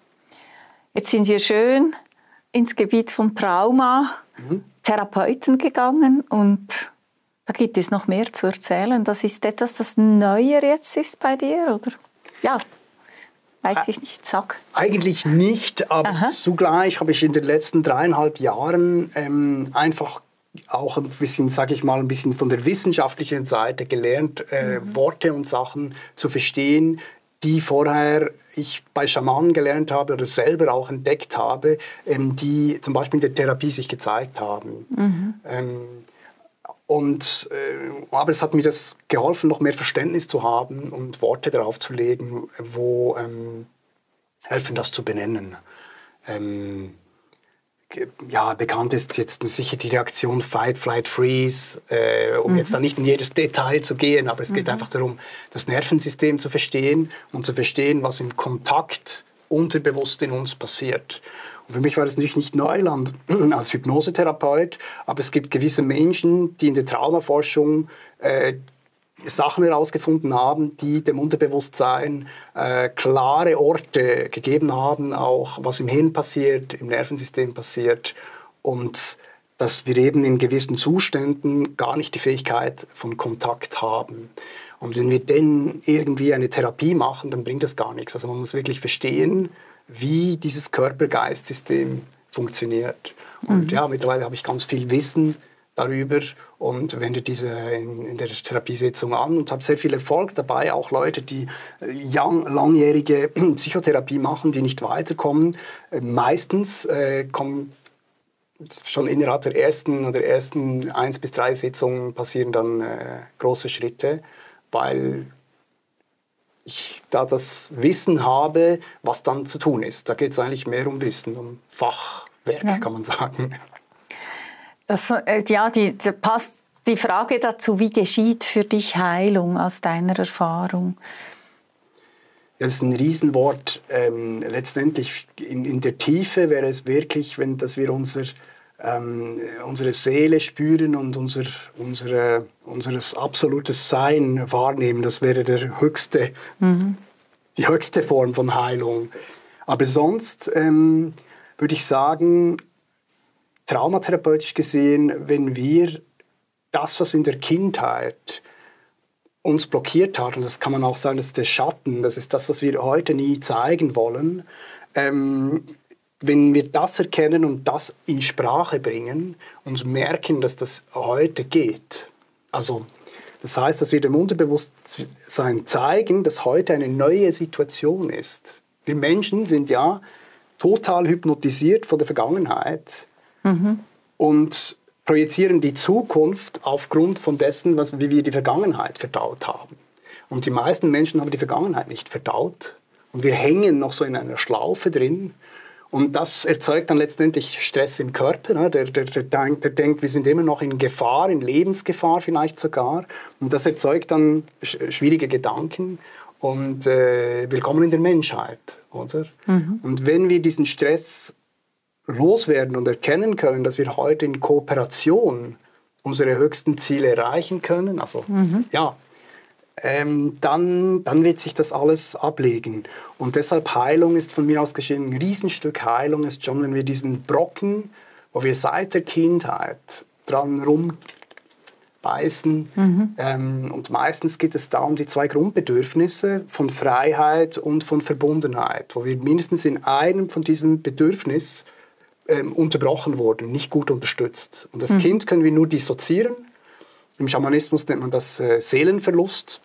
Jetzt sind wir schön ins Gebiet vom Trauma, mhm. Therapeuten gegangen, und da gibt es noch mehr zu erzählen. Das ist etwas, das neuer jetzt ist bei dir, oder? Ja. Weiß ich nicht, sag. Eigentlich nicht, aber aha. zugleich habe ich in den letzten dreieinhalb Jahren ähm, einfach auch ein bisschen, sage ich mal, ein bisschen von der wissenschaftlichen Seite gelernt, äh, mhm. Worte und Sachen zu verstehen, die vorher ich bei Schamanen gelernt habe oder selber auch entdeckt habe, ähm, die zum Beispiel in der Therapie sich gezeigt haben. Mhm. Ähm, Und, äh, aber es hat mir das geholfen, noch mehr Verständnis zu haben und Worte darauf zu legen, wo ähm, helfen, das zu benennen. Ähm, ja, bekannt ist jetzt sicher die Reaktion Fight, Flight, Freeze, äh, um mhm. jetzt da nicht in jedes Detail zu gehen, aber es mhm. geht einfach darum, das Nervensystem zu verstehen und zu verstehen, was im Kontakt unterbewusst in uns passiert. Für mich war das natürlich nicht Neuland als Hypnosetherapeut, aber es gibt gewisse Menschen, die in der Traumaforschung äh, Sachen herausgefunden haben, die dem Unterbewusstsein äh, klare Orte gegeben haben, auch was im Hirn passiert, im Nervensystem passiert, und dass wir eben in gewissen Zuständen gar nicht die Fähigkeit von Kontakt haben. Und wenn wir denn irgendwie eine Therapie machen, dann bringt das gar nichts. Also man muss wirklich verstehen, wie dieses Körper-Geist-System funktioniert. Und mhm. ja, mittlerweile habe ich ganz viel Wissen darüber und wende diese in, in der Therapiesitzung an und habe sehr viel Erfolg dabei. Auch Leute, die young, langjährige Psychotherapie machen, die nicht weiterkommen, meistens äh, kommen schon innerhalb der ersten oder ersten eins bis drei Sitzungen passieren dann äh, große Schritte, weil ich da das Wissen habe, was dann zu tun ist. Da geht es eigentlich mehr um Wissen, um Fachwerk, ja. kann man sagen. Das, äh, ja, die, die passt die Frage dazu, wie geschieht für dich Heilung aus deiner Erfahrung? Ja, das ist ein Riesenwort. Ähm, letztendlich in, in der Tiefe wäre es wirklich, wenn, dass wir unser, ähm, unsere Seele spüren und unser, unsere... unseres absolutes Sein wahrnehmen. Das wäre der höchste, mhm. die höchste Form von Heilung. Aber sonst ähm, würde ich sagen, traumatherapeutisch gesehen, wenn wir das, was in der Kindheit uns blockiert hat, und das kann man auch sagen, das ist der Schatten, das ist das, was wir heute nie zeigen wollen, ähm, wenn wir das erkennen und das in Sprache bringen und merken, dass das heute geht, also das heißt, dass wir dem Unterbewusstsein zeigen, dass heute eine neue Situation ist. Wir Menschen sind ja total hypnotisiert von der Vergangenheit mhm. und projizieren die Zukunft aufgrund von dessen, was, wie wir die Vergangenheit verdaut haben. Und die meisten Menschen haben die Vergangenheit nicht verdaut. Und wir hängen noch so in einer Schlaufe drin. Und das erzeugt dann letztendlich Stress im Körper. Ne? Der, der, der, der denkt, wir sind immer noch in Gefahr, in Lebensgefahr vielleicht sogar. Und das erzeugt dann schwierige Gedanken. Und äh, willkommen in der Menschheit. Oder? Mhm. Und wenn wir diesen Stress loswerden und erkennen können, dass wir heute in Kooperation unsere höchsten Ziele erreichen können, also mhm. ja, Ähm, dann, dann wird sich das alles ablegen. Und deshalb Heilung ist von mir aus geschehen. Ein Riesenstück Heilung ist schon, wenn wir diesen Brocken, wo wir seit der Kindheit dran rumbeißen. Mhm. Ähm, und meistens geht es da um die zwei Grundbedürfnisse von Freiheit und von Verbundenheit, wo wir mindestens in einem von diesen Bedürfnissen ähm, unterbrochen wurden, nicht gut unterstützt. Und das mhm. Kind können wir nur dissoziieren. Im Schamanismus nennt man das äh, Seelenverlust.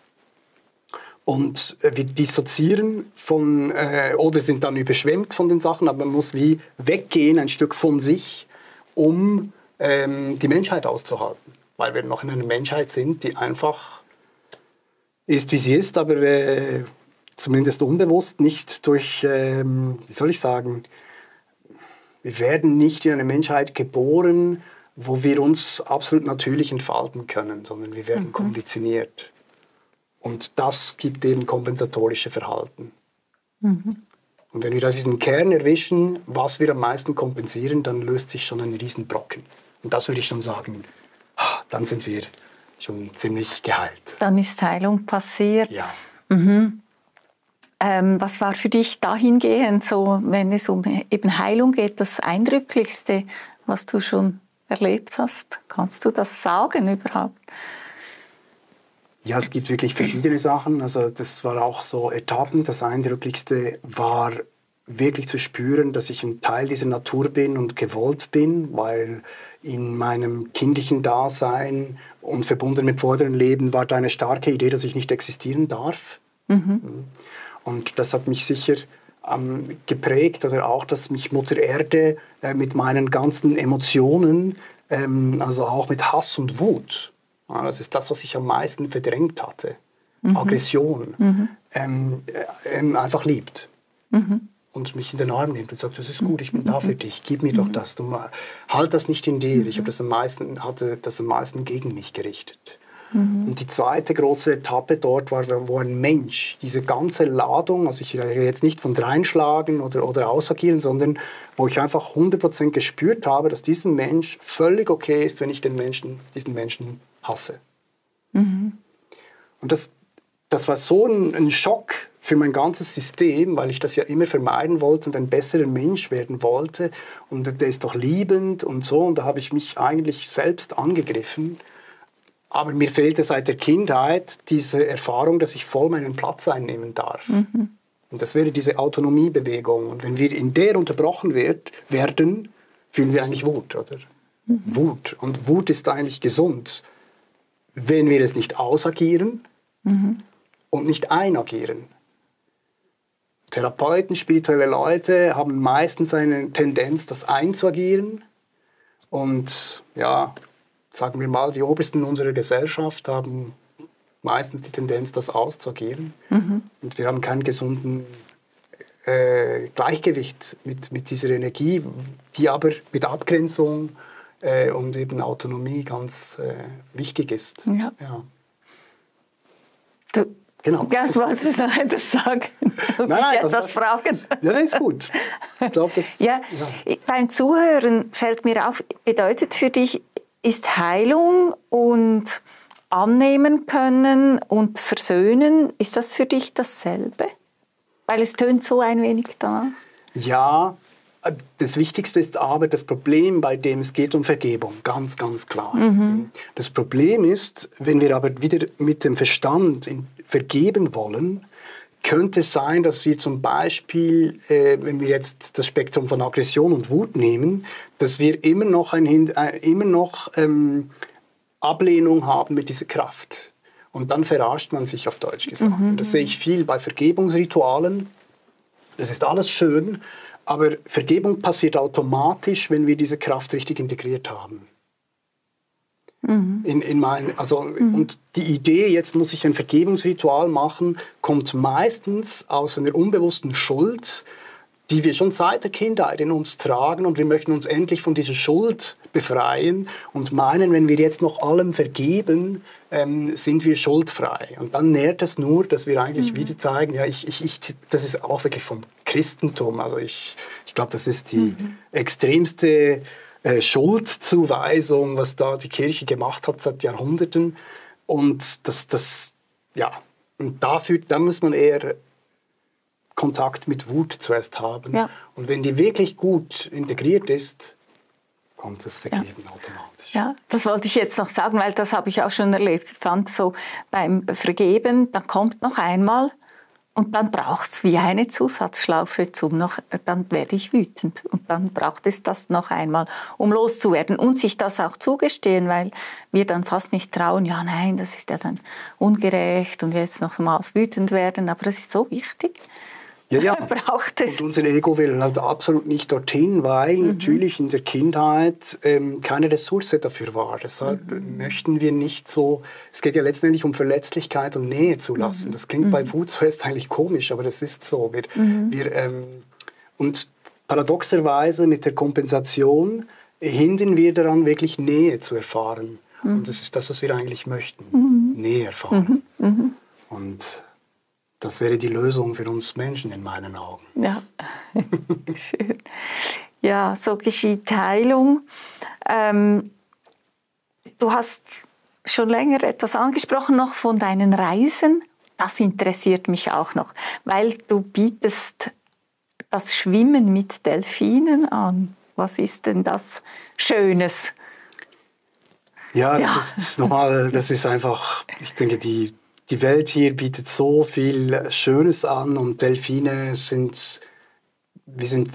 Und äh, wir dissoziieren von, äh, oder sind dann überschwemmt von den Sachen, aber man muss wie weggehen, ein Stück von sich, um ähm, die Menschheit auszuhalten. Weil wir noch in einer Menschheit sind, die einfach ist, wie sie ist, aber äh, zumindest unbewusst, nicht durch, ähm, wie soll ich sagen, wir werden nicht in eine Menschheit geboren, wo wir uns absolut natürlich entfalten können, sondern wir werden mhm. konditioniert. Und das gibt eben kompensatorische Verhalten. Mhm. Und wenn wir da diesen Kern erwischen, was wir am meisten kompensieren, dann löst sich schon ein Riesenbrocken. Und das würde ich schon sagen, dann sind wir schon ziemlich geheilt. Dann ist Heilung passiert. Ja. Mhm. Ähm, was war für dich dahingehend, so, wenn es um eben Heilung geht, das Eindrücklichste, was du schon erlebt hast? Kannst du das sagen überhaupt? Ja, es gibt wirklich verschiedene Sachen. Also das war auch so Etappen. Das Eindrücklichste war wirklich zu spüren, dass ich ein Teil dieser Natur bin und gewollt bin, weil in meinem kindlichen Dasein und verbunden mit vorderen Leben war da eine starke Idee, dass ich nicht existieren darf. Mhm. Und das hat mich sicher geprägt, oder auch, dass mich Mutter Erde äh, mit meinen ganzen Emotionen, ähm, also auch mit Hass und Wut, ja, das ist das, was ich am meisten verdrängt hatte, mhm. Aggression, mhm. Ähm, äh, einfach liebt mhm. und mich in den Arm nimmt und sagt, das ist gut, ich bin mhm. da für dich, gib mir mhm. doch das, du, halt das nicht in dir, ich habe das am meisten, hatte das am meisten gegen mich gerichtet. Und die zweite große Etappe dort war, wo ein Mensch diese ganze Ladung, also ich rede jetzt nicht von Dreinschlagen oder, oder Ausagieren, sondern wo ich einfach hundert Prozent gespürt habe, dass diesem Mensch völlig okay ist, wenn ich den Menschen, diesen Menschen hasse. Mhm. Und das, das war so ein, ein Schock für mein ganzes System, weil ich das ja immer vermeiden wollte und ein besserer Mensch werden wollte. Und der ist doch liebend und so. Und da habe ich mich eigentlich selbst angegriffen. Aber mir fehlte seit der Kindheit diese Erfahrung, dass ich voll meinen Platz einnehmen darf. Mhm. Und das wäre diese Autonomiebewegung. Und wenn wir in der unterbrochen wird, werden, fühlen wir eigentlich Wut, oder? Mhm. Wut. Und Wut ist eigentlich gesund, wenn wir es nicht ausagieren mhm. und nicht einagieren. Therapeuten, spirituelle Leute haben meistens eine Tendenz, das einzuagieren. Und ja, sagen wir mal, die Obersten unserer Gesellschaft haben meistens die Tendenz, das auszuagieren. Mhm. Und wir haben kein gesunden äh, Gleichgewicht mit, mit dieser Energie, die aber mit Abgrenzung äh, und eben Autonomie ganz äh, wichtig ist. Ja. Ja. Du, genau. Ja, du wolltest noch etwas sagen. Nein, nein, etwas das, fragen. Ja, das ist gut. Ich glaub, das, ja, ja. Beim Zuhören fällt mir auf, bedeutet für dich, ist Heilung und annehmen können und versöhnen, ist das für dich dasselbe? Weil es tönt so ein wenig da. Ja, das Wichtigste ist aber das Problem, bei dem es geht um Vergebung, ganz, ganz klar. Mhm. Das Problem ist, wenn wir aber wieder mit dem Verstand vergeben wollen, könnte sein, dass wir zum Beispiel, äh, wenn wir jetzt das Spektrum von Aggression und Wut nehmen, dass wir immer noch, ein, äh, immer noch ähm, Ablehnung haben mit dieser Kraft. Und dann verarscht man sich, auf Deutsch gesagt. Mhm. Das sehe ich viel bei Vergebungsritualen. Das ist alles schön, aber Vergebung passiert automatisch, wenn wir diese Kraft richtig integriert haben. Mhm. In, in mein, also, mhm. Und die Idee, jetzt muss ich ein Vergebungsritual machen, kommt meistens aus einer unbewussten Schuld, die wir schon seit der Kindheit in uns tragen, und wir möchten uns endlich von dieser Schuld befreien und meinen, wenn wir jetzt noch allem vergeben, ähm, sind wir schuldfrei. Und dann nährt es nur, dass wir eigentlich mhm. wieder zeigen, ja, ich, ich, ich, das ist auch wirklich vom Christentum, also ich, ich glaube, das ist die mhm. extremste äh, Schuldzuweisung, was da die Kirche gemacht hat seit Jahrhunderten. Und das, das ja, und dafür, da muss man eher Kontakt mit Wut zuerst haben. Ja. Und wenn die wirklich gut integriert ist, kommt das Vergeben ja. automatisch. Ja, das wollte ich jetzt noch sagen, weil das habe ich auch schon erlebt. Ich fand so beim Vergeben, dann kommt noch einmal und dann braucht es wie eine Zusatzschlaufe, zum noch, dann werde ich wütend. Und dann braucht es das noch einmal, um loszuwerden und sich das auch zugestehen, weil wir dann fast nicht trauen, ja nein, das ist ja dann ungerecht und wir jetzt nochmals wütend werden, aber das ist so wichtig. Ja, ja. Braucht es. Und unser Ego will halt absolut nicht dorthin, weil mhm. natürlich in der Kindheit ähm, keine Ressource dafür war. Deshalb mhm. möchten wir nicht so, es geht ja letztendlich um Verletzlichkeit und Nähe zulassen. Mhm. Das klingt mhm. bei Wut zuerst eigentlich komisch, aber das ist so. Wir, mhm. wir, ähm, und paradoxerweise mit der Kompensation hindern wir daran, wirklich Nähe zu erfahren. Mhm. Und das ist das, was wir eigentlich möchten. Mhm. Nähe erfahren. Mhm. Mhm. Und das wäre die Lösung für uns Menschen in meinen Augen. Ja, schön. Ja, so geschieht Heilung. Ähm, du hast schon länger etwas angesprochen noch von deinen Reisen. Das interessiert mich auch noch, weil du bietest das Schwimmen mit Delfinen an. Was ist denn das Schönes? Ja, ja. Das ist normal. Das ist einfach, ich denke, die... Die Welt hier bietet so viel Schönes an, und Delfine sind, wir sind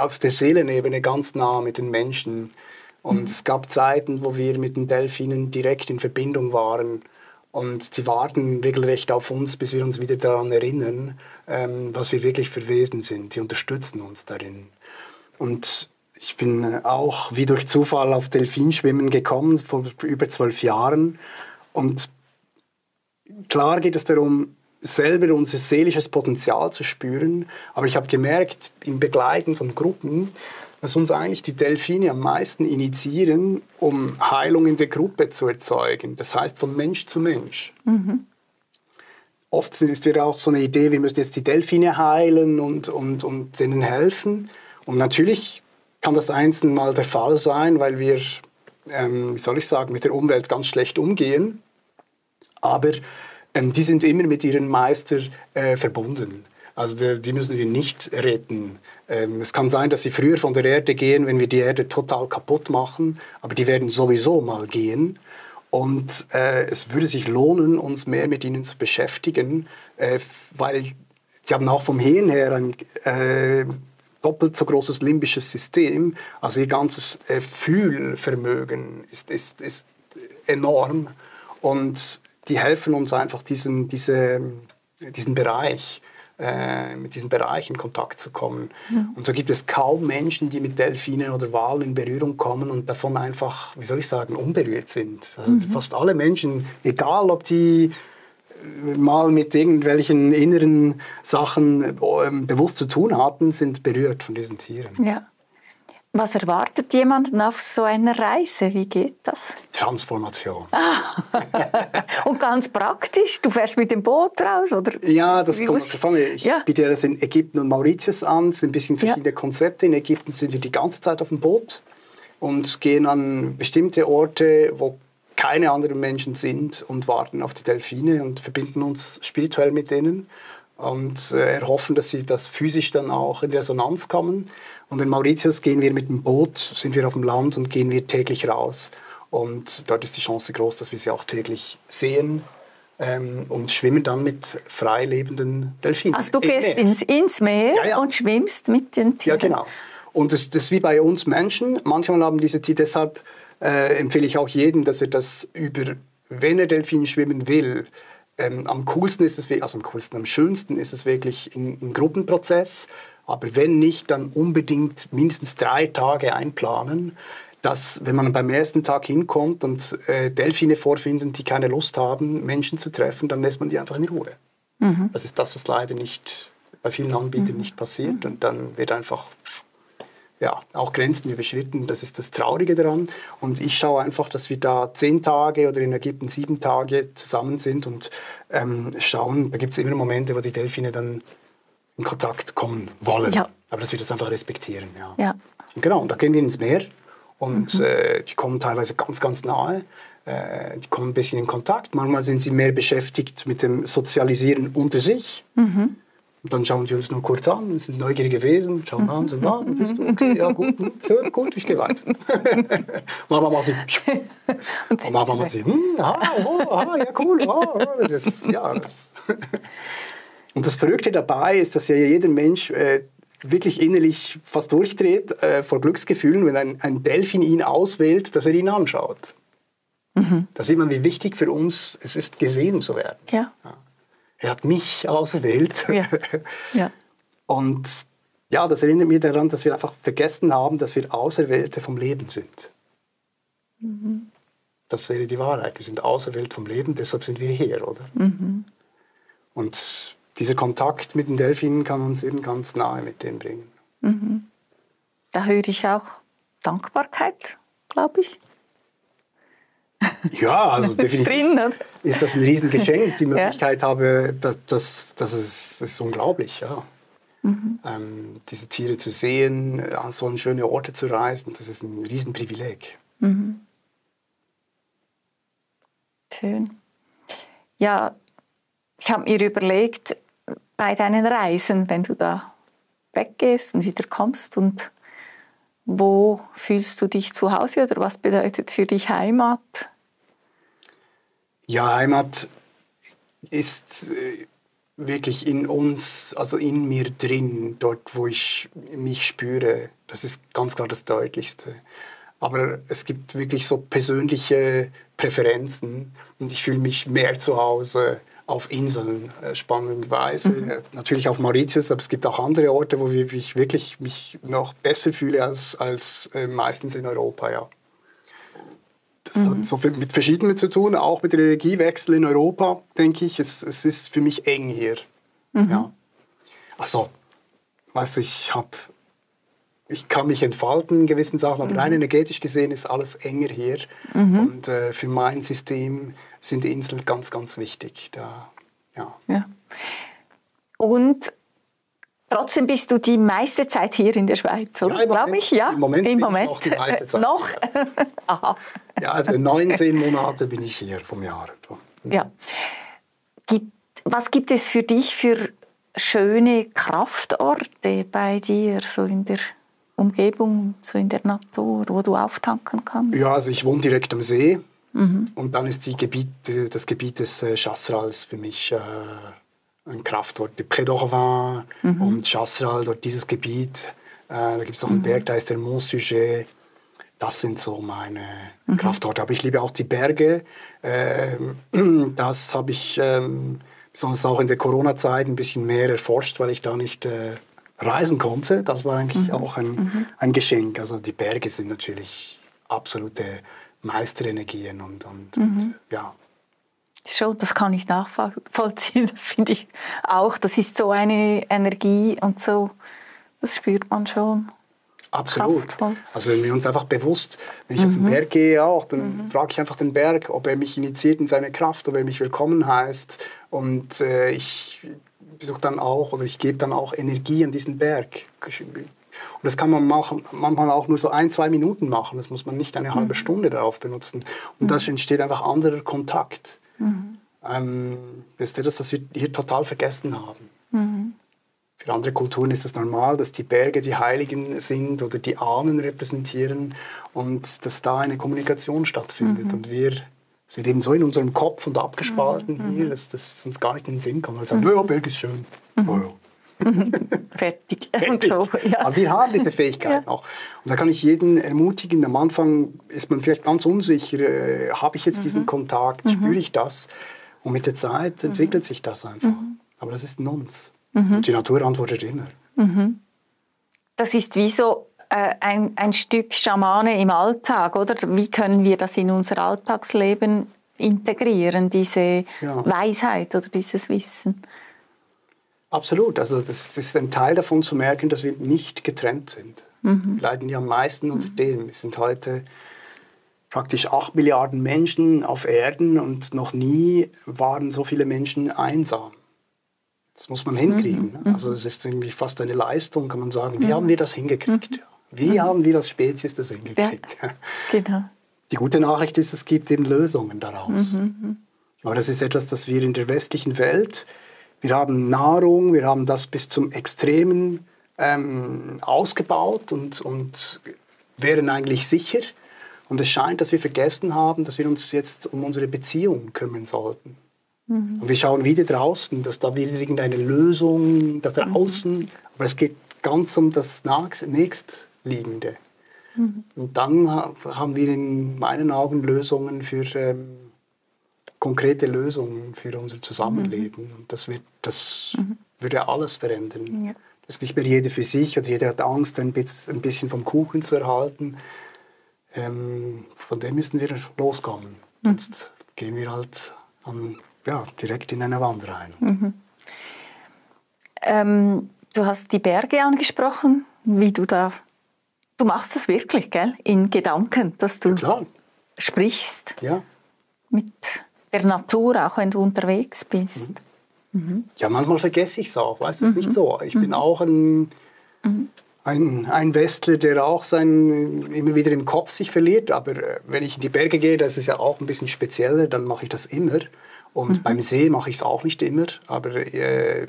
auf der Seelenebene ganz nah mit den Menschen. Und mhm. es gab Zeiten, wo wir mit den Delfinen direkt in Verbindung waren. Und sie warten regelrecht auf uns, bis wir uns wieder daran erinnern, ähm, was wir wirklich für Wesen sind. Die unterstützen uns darin. Und ich bin auch wie durch Zufall auf Delfinschwimmen gekommen, vor über zwölf Jahren. Und klar geht es darum, selber unser seelisches Potenzial zu spüren, aber ich habe gemerkt, im Begleiten von Gruppen, dass uns eigentlich die Delfine am meisten initiieren, um Heilung in der Gruppe zu erzeugen. Das heißt, von Mensch zu Mensch. Mhm. Oft ist wieder auch so eine Idee, wir müssen jetzt die Delfine heilen und, und, und denen helfen. Und natürlich kann das einzeln mal der Fall sein, weil wir, ähm, wie soll ich sagen, mit der Umwelt ganz schlecht umgehen. Aber ähm, die sind immer mit ihren Meister äh, verbunden. Also die, die müssen wir nicht retten. Ähm, es kann sein, dass sie früher von der Erde gehen, wenn wir die Erde total kaputt machen. Aber die werden sowieso mal gehen. Und äh, es würde sich lohnen, uns mehr mit ihnen zu beschäftigen, äh, weil sie haben auch vom Hirn her ein äh, doppelt so großes limbisches System. Also ihr ganzes äh, Fühlvermögen ist, ist, ist enorm. Und die helfen uns einfach, diesen, diese, diesen Bereich, äh, mit diesem Bereich in Kontakt zu kommen. Ja. Und so gibt es kaum Menschen, die mit Delfinen oder Walen in Berührung kommen und davon einfach, wie soll ich sagen, unberührt sind. Also mhm. fast alle Menschen, egal ob die mal mit irgendwelchen inneren Sachen bewusst zu tun hatten, sind berührt von diesen Tieren. Ja. Was erwartet jemanden auf so einer Reise? Wie geht das? Transformation. Und ganz praktisch? Du fährst mit dem Boot raus? Oder? Ja, das Wie kommt davon. Ich ja. biete das in Ägypten und Mauritius an. Es sind ein bisschen verschiedene ja. Konzepte. In Ägypten sind wir die ganze Zeit auf dem Boot und gehen an bestimmte Orte, wo keine anderen Menschen sind, und warten auf die Delfine und verbinden uns spirituell mit denen und erhoffen, dass sie das physisch dann auch in Resonanz kommen. Und in Mauritius gehen wir mit dem Boot, sind wir auf dem Land und gehen wir täglich raus. Und dort ist die Chance groß, dass wir sie auch täglich sehen ähm, und schwimme dann mit freilebenden Delfinen. Also du gehst äh, ins, ins Meer ja, ja. und schwimmst mit den Tieren. Ja, genau. Und das, das ist wie bei uns Menschen. Manchmal haben diese Tiere, deshalb äh, empfehle ich auch jedem, dass er das über, wenn er Delfin schwimmen will, ähm, am coolsten ist es, also am coolsten, am schönsten ist es wirklich im, im Gruppenprozess. Aber wenn nicht, dann unbedingt mindestens drei Tage einplanen, dass, wenn man beim ersten Tag hinkommt und äh, Delfine vorfindet, die keine Lust haben, Menschen zu treffen, dann lässt man die einfach in Ruhe. Mhm. Das ist das, was leider nicht bei vielen Anbietern mhm. nicht passiert. Und dann wird einfach ja, auch Grenzen überschritten. Das ist das Traurige daran. Und ich schaue einfach, dass wir da zehn Tage oder in Ägypten sieben Tage zusammen sind und ähm, schauen. Da gibt es immer Momente, wo die Delfine dann in Kontakt kommen wollen. Ja. Aber dass wir das einfach respektieren. Ja. Ja. Und genau, und da gehen wir ins Meer und mhm. äh, die kommen teilweise ganz, ganz nahe. Äh, die kommen ein bisschen in Kontakt. Manchmal sind sie mehr beschäftigt mit dem Sozialisieren unter sich. Mhm. Und dann schauen die uns nur kurz an, wir sind neugierige Wesen, schauen an, sind da, bist du okay, ja gut, schön, gut, ich gehe weiter. Mama mal sie, und Mama mal sie, hm, ah, oh, ah, ja cool, ah, das, ja. Das. Und das Verrückte dabei ist, dass ja jeder Mensch äh, wirklich innerlich fast durchdreht äh, vor Glücksgefühlen, wenn ein, ein Delfin ihn auswählt, dass er ihn anschaut. Mhm. Da sieht man, wie wichtig für uns es ist, gesehen zu werden. Ja. Ja. Er hat mich ausgewählt. Ja. Ja. Und ja, das erinnert mich daran, dass wir einfach vergessen haben, dass wir Auserwählte vom Leben sind. Mhm. Das wäre die Wahrheit. Wir sind auserwählt vom Leben, deshalb sind wir hier, oder? Mhm. Und dieser Kontakt mit den Delfinen kann uns eben ganz nahe mit denen bringen. Mhm. Da höre ich auch Dankbarkeit, glaube ich. Ja, also definitiv drin, ist das ein Riesengeschenk, die Möglichkeit ja. habe, das, das, das ist, ist unglaublich, ja. Mhm. Ähm, diese Tiere zu sehen, an so an schöne Orte zu reisen, das ist ein Riesenprivileg. Mhm. Schön. Ja, ich habe mir überlegt, bei deinen Reisen, wenn du da weggehst und wieder kommst und wo fühlst du dich zu Hause oder was bedeutet für dich Heimat? Ja, Heimat ist wirklich in uns, also in mir drin, dort, wo ich mich spüre. Das ist ganz klar das Deutlichste. Aber es gibt wirklich so persönliche Präferenzen und ich fühle mich mehr zu Hause auf Inseln, spannenderweise. Mhm. Natürlich auf Mauritius, aber es gibt auch andere Orte, wo ich wirklich mich noch besser fühle als, als meistens in Europa, ja. Das mhm. hat so viel mit Verschiedenem zu tun, auch mit dem Energiewechsel in Europa, denke ich. Es, es ist für mich eng hier. Mhm. Ja. Also, weißt du, ich, hab, ich kann mich entfalten in gewissen Sachen, aber mhm. rein energetisch gesehen ist alles enger hier. Mhm. Und äh, für mein System sind die Inseln ganz, ganz wichtig. Da, ja. Ja. Und trotzdem bist du die meiste Zeit hier in der Schweiz, oder? Ja, im Moment, ich, ja? Im Moment Im bin Moment. ich auch die meiste Zeit. Äh, noch? Aha. Ja, also neunzehn Monate bin ich hier vom Jahr. Ja. Gibt, was gibt es für dich für schöne Kraftorte bei dir, so in der Umgebung, so in der Natur, wo du auftanken kannst? Ja, also ich wohne direkt am See. Mhm. Und dann ist die Gebiet, das Gebiet des Chasserals für mich äh, ein Kraftort. Pré d'Orvain mhm. und Chasseral, dort dieses Gebiet. Äh, da gibt es noch einen mhm. Berg, da ist der Mont Sujet. Das sind so meine mhm. Kraftorte. Aber ich liebe auch die Berge. Äh, das habe ich äh, besonders auch in der Corona-Zeit ein bisschen mehr erforscht, weil ich da nicht äh, reisen konnte. Das war eigentlich mhm. auch ein, mhm. ein Geschenk. Also die Berge sind natürlich absolute Meisterenergien und, und, mhm. und ja. Schon, das kann ich nachvollziehen, das finde ich auch. Das ist so eine Energie und so, das spürt man schon. Absolut. Kraftvoll. Also wenn wir uns einfach bewusst, wenn ich mhm. auf den Berg gehe auch, dann mhm. frage ich einfach den Berg, ob er mich initiiert in seine Kraft, ob er mich willkommen heißt. Und äh, ich besuche dann auch, oder ich gebe dann auch Energie an diesen Berg. Und das kann man machen, manchmal auch nur so ein, zwei Minuten machen. Das muss man nicht eine mhm. halbe Stunde darauf benutzen. Und mhm. da entsteht einfach anderer Kontakt. Mhm. Ähm, das ist das, was wir hier total vergessen haben. Mhm. Für andere Kulturen ist es normal, dass die Berge die Heiligen sind oder die Ahnen repräsentieren und dass da eine Kommunikation stattfindet. Mhm. Und wir sind eben so in unserem Kopf und abgespalten mhm. hier, dass das uns gar nicht in den Sinn kommt. Wir sagen, mhm. ja, Berg ist schön. Mhm. Oh, ja. Fertig. Fertig. So, ja. Aber wir haben diese Fähigkeiten ja. auch. Und da kann ich jeden ermutigen, am Anfang ist man vielleicht ganz unsicher, äh, habe ich jetzt mhm. diesen Kontakt, mhm. spüre ich das? Und mit der Zeit mhm. entwickelt sich das einfach. Mhm. Aber das ist in uns. Mhm. Und die Natur antwortet immer. Mhm. Das ist wie so äh, ein, ein Stück Schamane im Alltag, oder? Wie können wir das in unser Alltagsleben integrieren, diese ja. Weisheit oder dieses Wissen? Absolut. Also das ist ein Teil davon zu merken, dass wir nicht getrennt sind. Mhm. Wir leiden ja am meisten unter mhm. dem. Es sind heute praktisch acht Milliarden Menschen auf Erden und noch nie waren so viele Menschen einsam. Das muss man hinkriegen. Mhm. Also das ist irgendwie fast eine Leistung, kann man sagen. Wie mhm. haben wir das hingekriegt? Mhm. Wie mhm. haben wir das Spezies das hingekriegt? Ja, genau. Die gute Nachricht ist, es gibt eben Lösungen daraus. Mhm. Aber das ist etwas, das wir in der westlichen Welt... Wir haben Nahrung, wir haben das bis zum Extremen ähm, ausgebaut und, und wären eigentlich sicher. Und es scheint, dass wir vergessen haben, dass wir uns jetzt um unsere Beziehung kümmern sollten. Mhm. Und wir schauen wieder draußen, dass da wieder irgendeine Lösung da draußen, mhm. aber es geht ganz um das Nächstliegende. Mhm. Und dann haben wir in meinen Augen Lösungen für... Ähm, konkrete Lösungen für unser Zusammenleben. Mhm. Das, wird, das mhm. würde alles verändern. Ja. Das ist nicht mehr jeder für sich oder jeder hat Angst, ein bisschen vom Kuchen zu erhalten. Ähm, von dem müssen wir loskommen. Mhm. Sonst gehen wir halt an, ja, direkt in eine Wand rein. Mhm. Ähm, du hast die Berge angesprochen, wie du da... Du machst das wirklich, gell? In Gedanken, dass du ja, klar. sprichst ja. mit... der Natur, auch wenn du unterwegs bist. Mhm. Mhm. Ja, manchmal vergesse ich es auch, weißt du, es mhm. ist nicht so. Ich mhm. bin auch ein, mhm. ein, ein Westler, der auch sein, immer wieder im Kopf sich verliert, aber wenn ich in die Berge gehe, das ist ja auch ein bisschen spezieller, dann mache ich das immer. Und mhm. beim See mache ich es auch nicht immer, aber äh,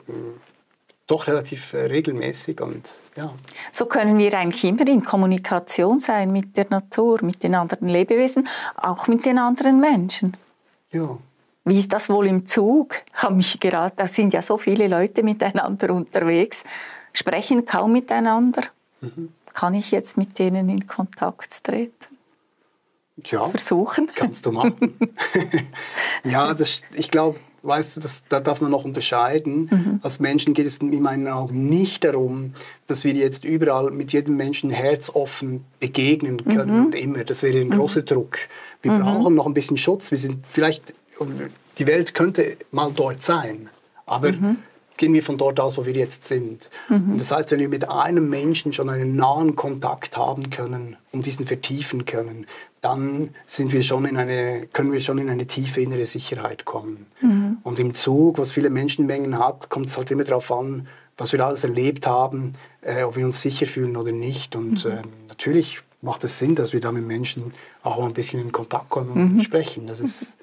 doch relativ regelmäßig. Und, ja. So können wir eigentlich immer in Kommunikation sein mit der Natur, mit den anderen Lebewesen, auch mit den anderen Menschen. Ja. Wie ist das wohl im Zug? Habe mich gerade, da sind ja so viele Leute miteinander unterwegs, sprechen kaum miteinander. Mhm. Kann ich jetzt mit denen in Kontakt treten? Ja, versuchen. Kannst du machen. Ja, das, ich glaube, weißt du, das, da darf man noch unterscheiden. Mhm. Als Menschen geht es in meinen Augen nicht darum, dass wir jetzt überall mit jedem Menschen herzoffen begegnen können mhm. und immer. Das wäre ein mhm. großer Druck. Wir mhm. brauchen noch ein bisschen Schutz. Wir sind vielleicht, die Welt könnte mal dort sein, aber mhm. gehen wir von dort aus, wo wir jetzt sind. Mhm. Und das heißt, wenn wir mit einem Menschen schon einen nahen Kontakt haben können und diesen vertiefen können, dann sind wir schon in eine, können wir schon in eine tiefe innere Sicherheit kommen. Mhm. Und im Zug, was viele Menschenmengen hat, kommt es halt immer darauf an, was wir alles erlebt haben, äh, ob wir uns sicher fühlen oder nicht. Und mhm. äh, natürlich macht es Sinn, dass wir da mit Menschen auch ein bisschen in Kontakt kommen und mhm. sprechen. Das ist,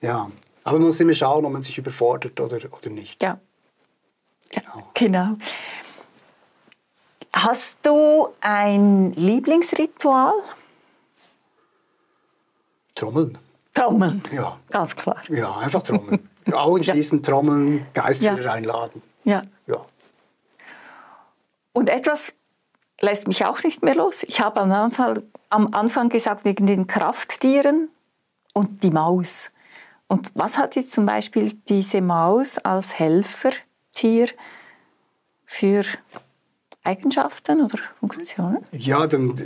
ja. Aber man muss immer schauen, ob man sich überfordert oder, oder nicht. Ja. Genau. Genau. Hast du ein Lieblingsritual? Trommeln. Trommeln? Ja. Ganz klar. Ja, einfach trommeln. Augen schließen, ja. trommeln, Geist ja. wieder einladen. Ja. ja. Und etwas lässt mich auch nicht mehr los. Ich habe am Anfang, am Anfang gesagt, wegen den Krafttieren und die Maus. Und was hat jetzt zum Beispiel diese Maus als Helfer? Tier für Eigenschaften oder Funktionen? Ja, dann,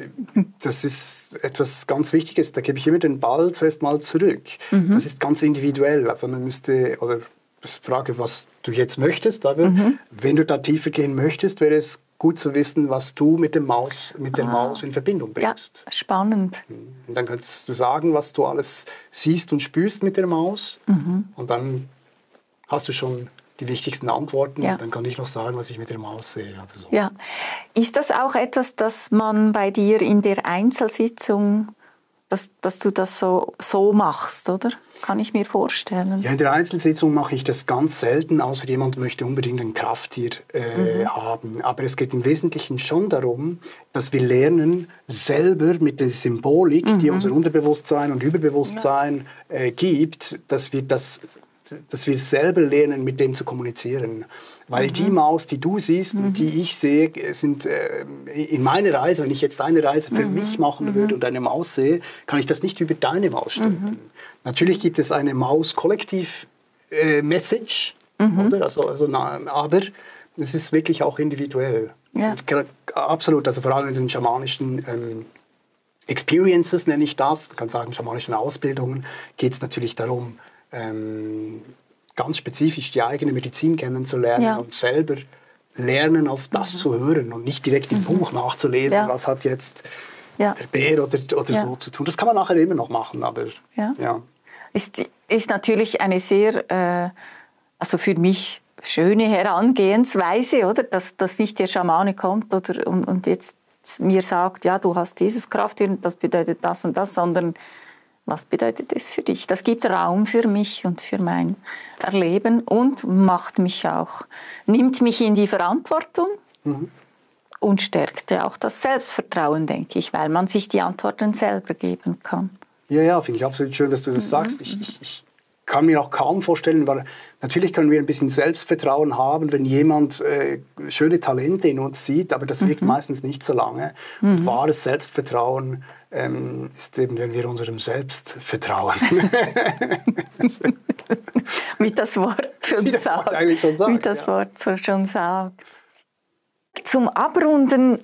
das ist etwas ganz Wichtiges. Da gebe ich immer den Ball zuerst mal zurück. Mhm. Das ist ganz individuell. Also man müsste, oder ich frage, was du jetzt möchtest, aber mhm. wenn du da tiefer gehen möchtest, wäre es gut zu wissen, was du mit, dem Maus, mit der ah. Maus in Verbindung bringst. Ja, spannend. Und dann kannst du sagen, was du alles siehst und spürst mit der Maus. Mhm. Und dann hast du schon... die wichtigsten Antworten, ja. dann kann ich noch sagen, was ich mit der Maus sehe. Oder so. Ja. Ist das auch etwas, das man bei dir in der Einzelsitzung dass, dass du das so, so machst, oder? Kann ich mir vorstellen. Ja, in der Einzelsitzung mache ich das ganz selten, außer jemand möchte unbedingt ein Krafttier äh, mhm. haben. Aber es geht im Wesentlichen schon darum, dass wir lernen, selber mit der Symbolik, mhm. die unser Unterbewusstsein und Überbewusstsein ja. äh, gibt, dass wir das... dass wir selber lernen, mit dem zu kommunizieren. Weil mhm. die Maus, die du siehst mhm. und die ich sehe, sind äh, in meiner Reise, wenn ich jetzt eine Reise für mhm. mich machen mhm. würde und eine Maus sehe, kann ich das nicht über deine Maus stülpen. Mhm. Natürlich gibt es eine Maus-Kollektiv-Message, mhm. oder? Also, also, na, aber es ist wirklich auch individuell. Ja. Absolut, also vor allem in den schamanischen ähm, Experiences, nenne ich das, man kann sagen, schamanischen Ausbildungen, geht es natürlich darum, Ähm, ganz spezifisch die eigene Medizin kennenzulernen ja. und selber lernen, auf das mhm. zu hören und nicht direkt im mhm. Buch nachzulesen, ja. was hat jetzt ja. der Bär oder, oder ja. so zu tun. Das kann man nachher immer noch machen, aber ja. ja. Ist, ist natürlich eine sehr, äh, also für mich schöne Herangehensweise, oder? Dass, dass nicht der Schamane kommt oder, und, und jetzt mir sagt, ja, du hast dieses Krafttier und das bedeutet das und das, sondern was bedeutet das für dich? Das gibt Raum für mich und für mein Erleben und macht mich auch, nimmt mich in die Verantwortung mhm. und stärkt auch das Selbstvertrauen, denke ich, weil man sich die Antworten selber geben kann. Ja, ja, finde ich absolut schön, dass du das mhm. sagst. Ich, ich, ich kann mir auch kaum vorstellen, weil natürlich können wir ein bisschen Selbstvertrauen haben, wenn jemand äh, schöne Talente in uns sieht, aber das wirkt mhm. meistens nicht so lange. Mhm. Und wahres Selbstvertrauen Ähm, ist eben, wenn wir unserem Selbst vertrauen. Wie das Wort schon Wie das sagt. Wort schon sagt Wie das ja. Wort so schon sagt. Zum Abrunden,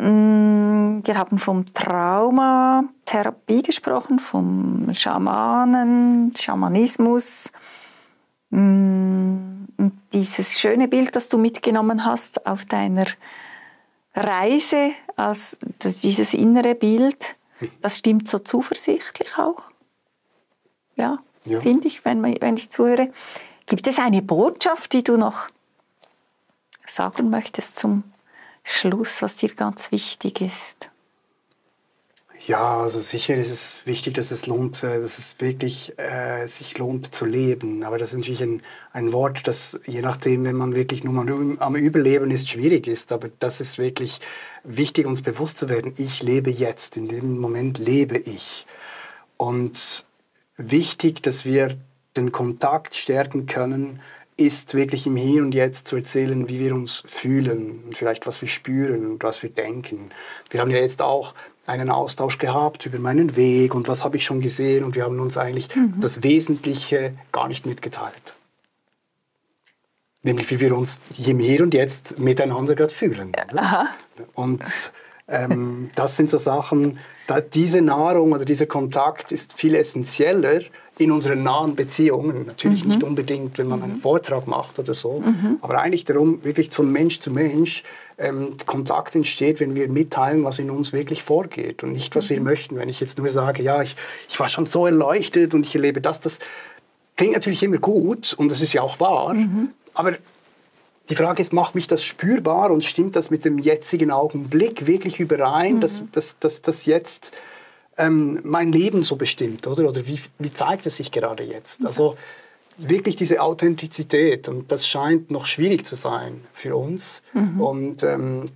mh, wir haben vom Traumatherapie gesprochen, vom Schamanen, Schamanismus. Mh, dieses schöne Bild, das du mitgenommen hast auf deiner Reise, als das, dieses innere Bild, das stimmt so zuversichtlich auch. Ja, ja. finde ich, wenn, wenn ich zuhöre. Gibt es eine Botschaft, die du noch sagen möchtest zum Schluss, was dir ganz wichtig ist? Ja, also sicher ist es wichtig, dass es lohnt, dass es wirklich äh, sich lohnt zu leben. Aber das ist natürlich ein, ein Wort, das je nachdem, wenn man wirklich nur mal am Überleben ist, schwierig ist. Aber das ist wirklich wichtig, uns bewusst zu werden. Ich lebe jetzt, in dem Moment lebe ich. Und wichtig, dass wir den Kontakt stärken können, ist wirklich im Hier und Jetzt zu erzählen, wie wir uns fühlen und vielleicht was wir spüren und was wir denken. Wir haben ja jetzt auch einen Austausch gehabt über meinen Weg und was habe ich schon gesehen und wir haben uns eigentlich mhm. das Wesentliche gar nicht mitgeteilt. Nämlich wie wir uns im Hier und Jetzt miteinander gerade fühlen. Aha. Und ähm, das sind so Sachen, da diese Nahrung oder dieser Kontakt ist viel essentieller in unseren nahen Beziehungen. Natürlich mhm. nicht unbedingt, wenn man mhm. einen Vortrag macht oder so, mhm. aber eigentlich darum, wirklich von Mensch zu Mensch ähm, Kontakt entsteht, wenn wir mitteilen, was in uns wirklich vorgeht und nicht, was mhm. wir möchten. Wenn ich jetzt nur sage, ja, ich, ich war schon so erleuchtet und ich erlebe das, das klingt natürlich immer gut und das ist ja auch wahr, mhm. aber die Frage ist, macht mich das spürbar und stimmt das mit dem jetzigen Augenblick wirklich überein, mhm. dass, dass, dass, dass jetzt Ähm, mein Leben so bestimmt, oder? Oder wie, wie zeigt es sich gerade jetzt? Also wirklich diese Authentizität und das scheint noch schwierig zu sein für uns. Mhm. Und ähm,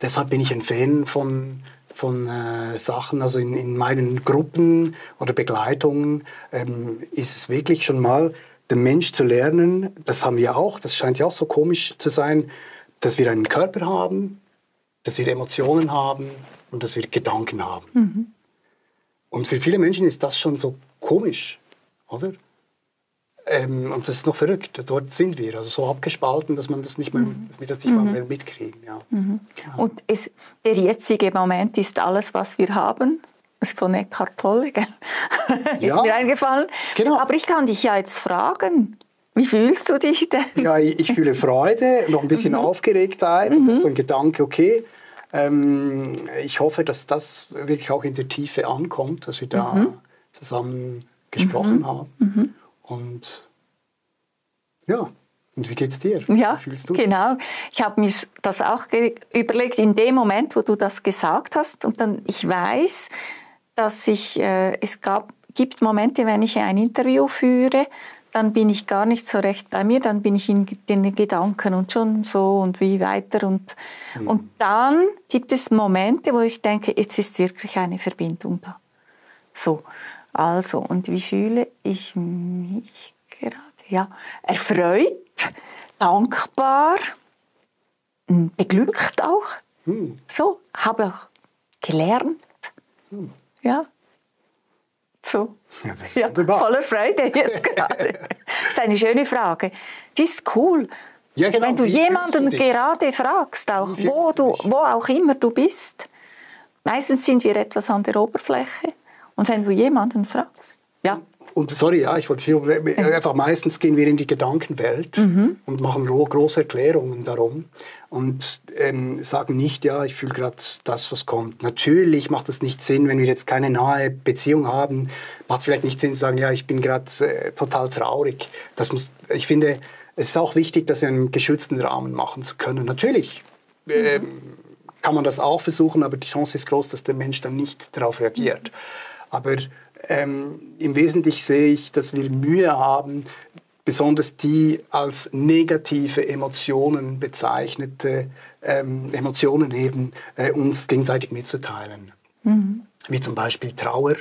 deshalb bin ich ein Fan von, von äh, Sachen, also in, in meinen Gruppen oder Begleitungen ähm, ist es wirklich schon mal, den Mensch zu lernen, das haben wir auch, das scheint ja auch so komisch zu sein, dass wir einen Körper haben, dass wir Emotionen haben und dass wir Gedanken haben. Mhm. Und für viele Menschen ist das schon so komisch, oder? Ähm, und das ist noch verrückt. Dort sind wir, also so abgespalten, dass man das nicht mehr, mhm. dass wir das nicht mhm. mal mehr mitkriegen. Ja. Mhm. Genau. Und es, der jetzige Moment ist alles, was wir haben. Das ist von Eckhart Tolle, gell? Ist ja, mir eingefallen. Genau. Aber ich kann dich ja jetzt fragen. Wie fühlst du dich denn? Ja, ich, ich fühle Freude, noch ein bisschen mhm. Aufgeregtheit. Mhm. Das ist so ein Gedanke, okay. Ähm, ich hoffe, dass das wirklich auch in der Tiefe ankommt, dass wir da mhm. zusammen gesprochen mhm. haben. Mhm. Und ja, und wie geht's dir? Ja, wie fühlst du genau. dich? Ich habe mir das auch überlegt in dem Moment, wo du das gesagt hast. Und dann, ich weiß, dass ich, äh, es gab, gibt Momente, wenn ich ein Interview führe, dann bin ich gar nicht so recht bei mir, dann bin ich in den Gedanken und schon so und wie weiter. Und, mhm. und dann gibt es Momente, wo ich denke, jetzt ist wirklich eine Verbindung da. So, also, und wie fühle ich mich gerade? Ja, erfreut, dankbar, beglückt auch. Mhm. So, habe auch gelernt. Mhm. Ja. So. Ja, das ist ja, voller Freude jetzt gerade. Das ist eine schöne Frage. Die ist cool. Ja, genau. Wenn du wie jemanden du gerade fragst, auch wo, du, wo auch immer du bist, meistens sind wir etwas an der Oberfläche. Und wenn du jemanden fragst, ja. Und sorry, ja, ich wollte einfach meistens gehen wir in die Gedankenwelt mhm. und machen große Erklärungen darum und ähm, sagen nicht, ja, ich fühle gerade das, was kommt. Natürlich macht es nicht Sinn, wenn wir jetzt keine nahe Beziehung haben, macht es vielleicht nicht Sinn zu sagen, ja, ich bin gerade äh, total traurig. Das muss, ich finde, es ist auch wichtig, das in einem geschützten Rahmen machen zu können. Natürlich äh, kann man das auch versuchen, aber die Chance ist groß, dass der Mensch dann nicht darauf reagiert. Aber Ähm, im Wesentlichen sehe ich, dass wir Mühe haben, besonders die als negative Emotionen bezeichnete ähm, Emotionen eben äh, uns gegenseitig mitzuteilen. Mhm. Wie zum Beispiel Trauer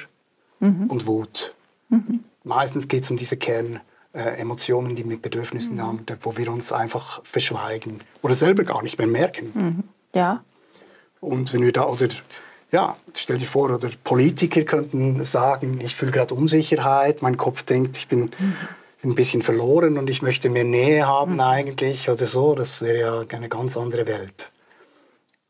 mhm. und Wut. Mhm. Meistens geht es um diese Kernemotionen, äh, die mit Bedürfnissen mhm. haben, wo wir uns einfach verschweigen oder selber gar nicht mehr merken. Mhm. Ja. Und wenn wir da... oder ja, stell dir vor, oder Politiker könnten sagen, ich fühle gerade Unsicherheit, mein Kopf denkt, ich bin ein bisschen verloren und ich möchte mehr Nähe haben eigentlich oder so. Das wäre ja eine ganz andere Welt.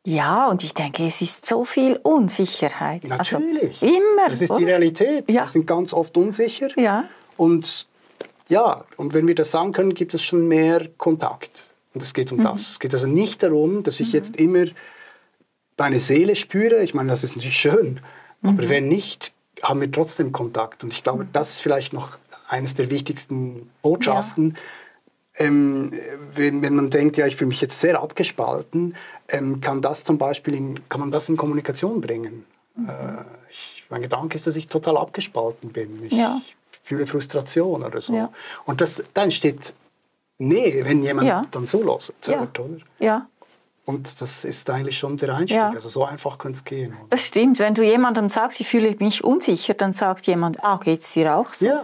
Ja, und ich denke, es ist so viel Unsicherheit. Natürlich. Also, immer. Das ist die Realität. Ja. Wir sind ganz oft unsicher. Ja. Und, ja, und wenn wir das sagen können, gibt es schon mehr Kontakt. Und es geht um mhm. das. Es geht also nicht darum, dass ich mhm. jetzt immer... deine Seele spüre, ich meine, das ist natürlich schön, mhm. aber wenn nicht, haben wir trotzdem Kontakt. Und ich glaube, das ist vielleicht noch eines der wichtigsten Botschaften. Ja. Ähm, wenn, wenn man denkt, ja, ich fühle mich jetzt sehr abgespalten, ähm, kann das zum Beispiel in, kann man das in Kommunikation bringen. Mhm. Äh, ich, mein Gedanke ist, dass ich total abgespalten bin. Ich ja. fühle Frustration oder so. Ja. Und das, da entsteht Nähe, wenn jemand ja. dann zulässt. Ja. Ja. Und das ist eigentlich schon der Einstieg. Ja. Also so einfach könnte es gehen. Oder? Das stimmt. Wenn du jemandem sagst, ich fühle mich unsicher, dann sagt jemand, ah, geht es dir auch so? Ja.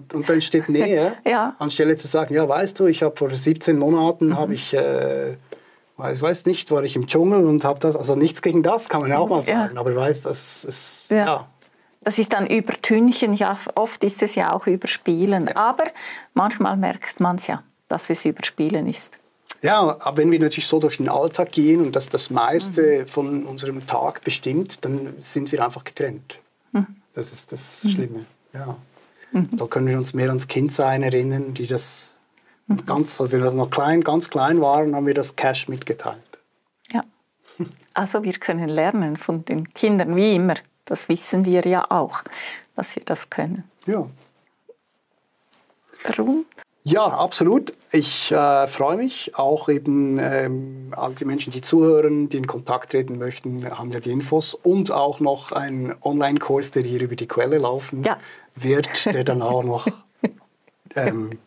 und, und dann steht Nähe, ja. anstelle zu sagen, ja, weißt du, ich habe vor siebzehn Monaten, mhm. habe ich, äh, weiß, weiß nicht, war ich im Dschungel und habe das, also nichts gegen das, kann man ja auch mal sagen, ja. aber weiß, das ist, ja. ja. Das ist dann Übertünchen, ja, oft ist es ja auch Überspielen. Ja. Aber manchmal merkt man es ja, dass es Überspielen ist. Ja, aber wenn wir natürlich so durch den Alltag gehen und das das meiste mhm. von unserem Tag bestimmt, dann sind wir einfach getrennt. Mhm. Das ist das Schlimme. Ja. Mhm. Da können wir uns mehr ans Kindsein erinnern, die das mhm. ganz, als wir das noch klein, ganz klein waren, haben wir das Cash mitgeteilt. Ja, also wir können lernen von den Kindern, wie immer. Das wissen wir ja auch, dass wir das können. Ja. Rund. Ja, absolut. Ich äh, freue mich auch eben, ähm, all die Menschen, die zuhören, die in Kontakt treten möchten, haben ja die Infos und auch noch einen Online-Kurs, der hier über die Quelle laufen ja. wird, der dann auch noch ähm,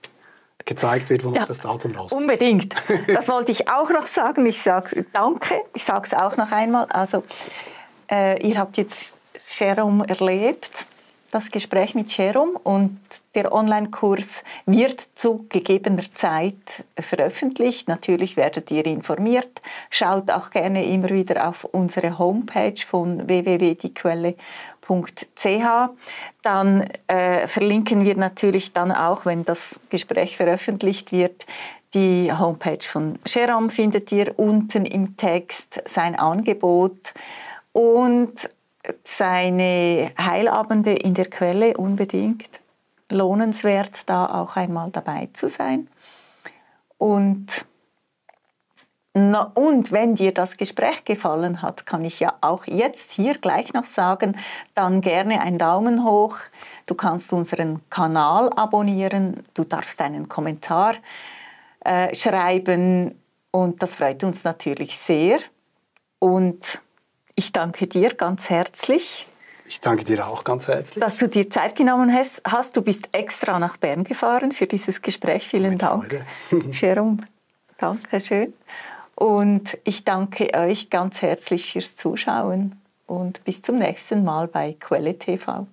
gezeigt wird, wo ja. noch das Datum rauskommt. Unbedingt. Das wollte ich auch noch sagen. Ich sage danke. Ich sage es auch noch einmal. Also, äh, ihr habt jetzt Jérôme erlebt. Das Gespräch mit Jérôme und der Online-Kurs wird zu gegebener Zeit veröffentlicht. Natürlich werdet ihr informiert. Schaut auch gerne immer wieder auf unsere Homepage von w w w punkt die quelle punkt c h. Dann äh, verlinken wir natürlich dann auch, wenn das Gespräch veröffentlicht wird, die Homepage von Jérôme findet ihr unten im Text, sein Angebot und seine Heilabende in der Quelle unbedingt lohnenswert, da auch einmal dabei zu sein. Und, na, und wenn dir das Gespräch gefallen hat, kann ich ja auch jetzt hier gleich noch sagen, dann gerne einen Daumen hoch. Du kannst unseren Kanal abonnieren, du darfst einen Kommentar äh, schreiben und das freut uns natürlich sehr. Und ich danke dir ganz herzlich Ich danke dir auch ganz herzlich. Dass du dir Zeit genommen hast. hast. Du bist extra nach Bern gefahren für dieses Gespräch. Vielen Mit Dank, Jérôme. Danke schön. Und ich danke euch ganz herzlich fürs Zuschauen. Und bis zum nächsten Mal bei Quelle T V.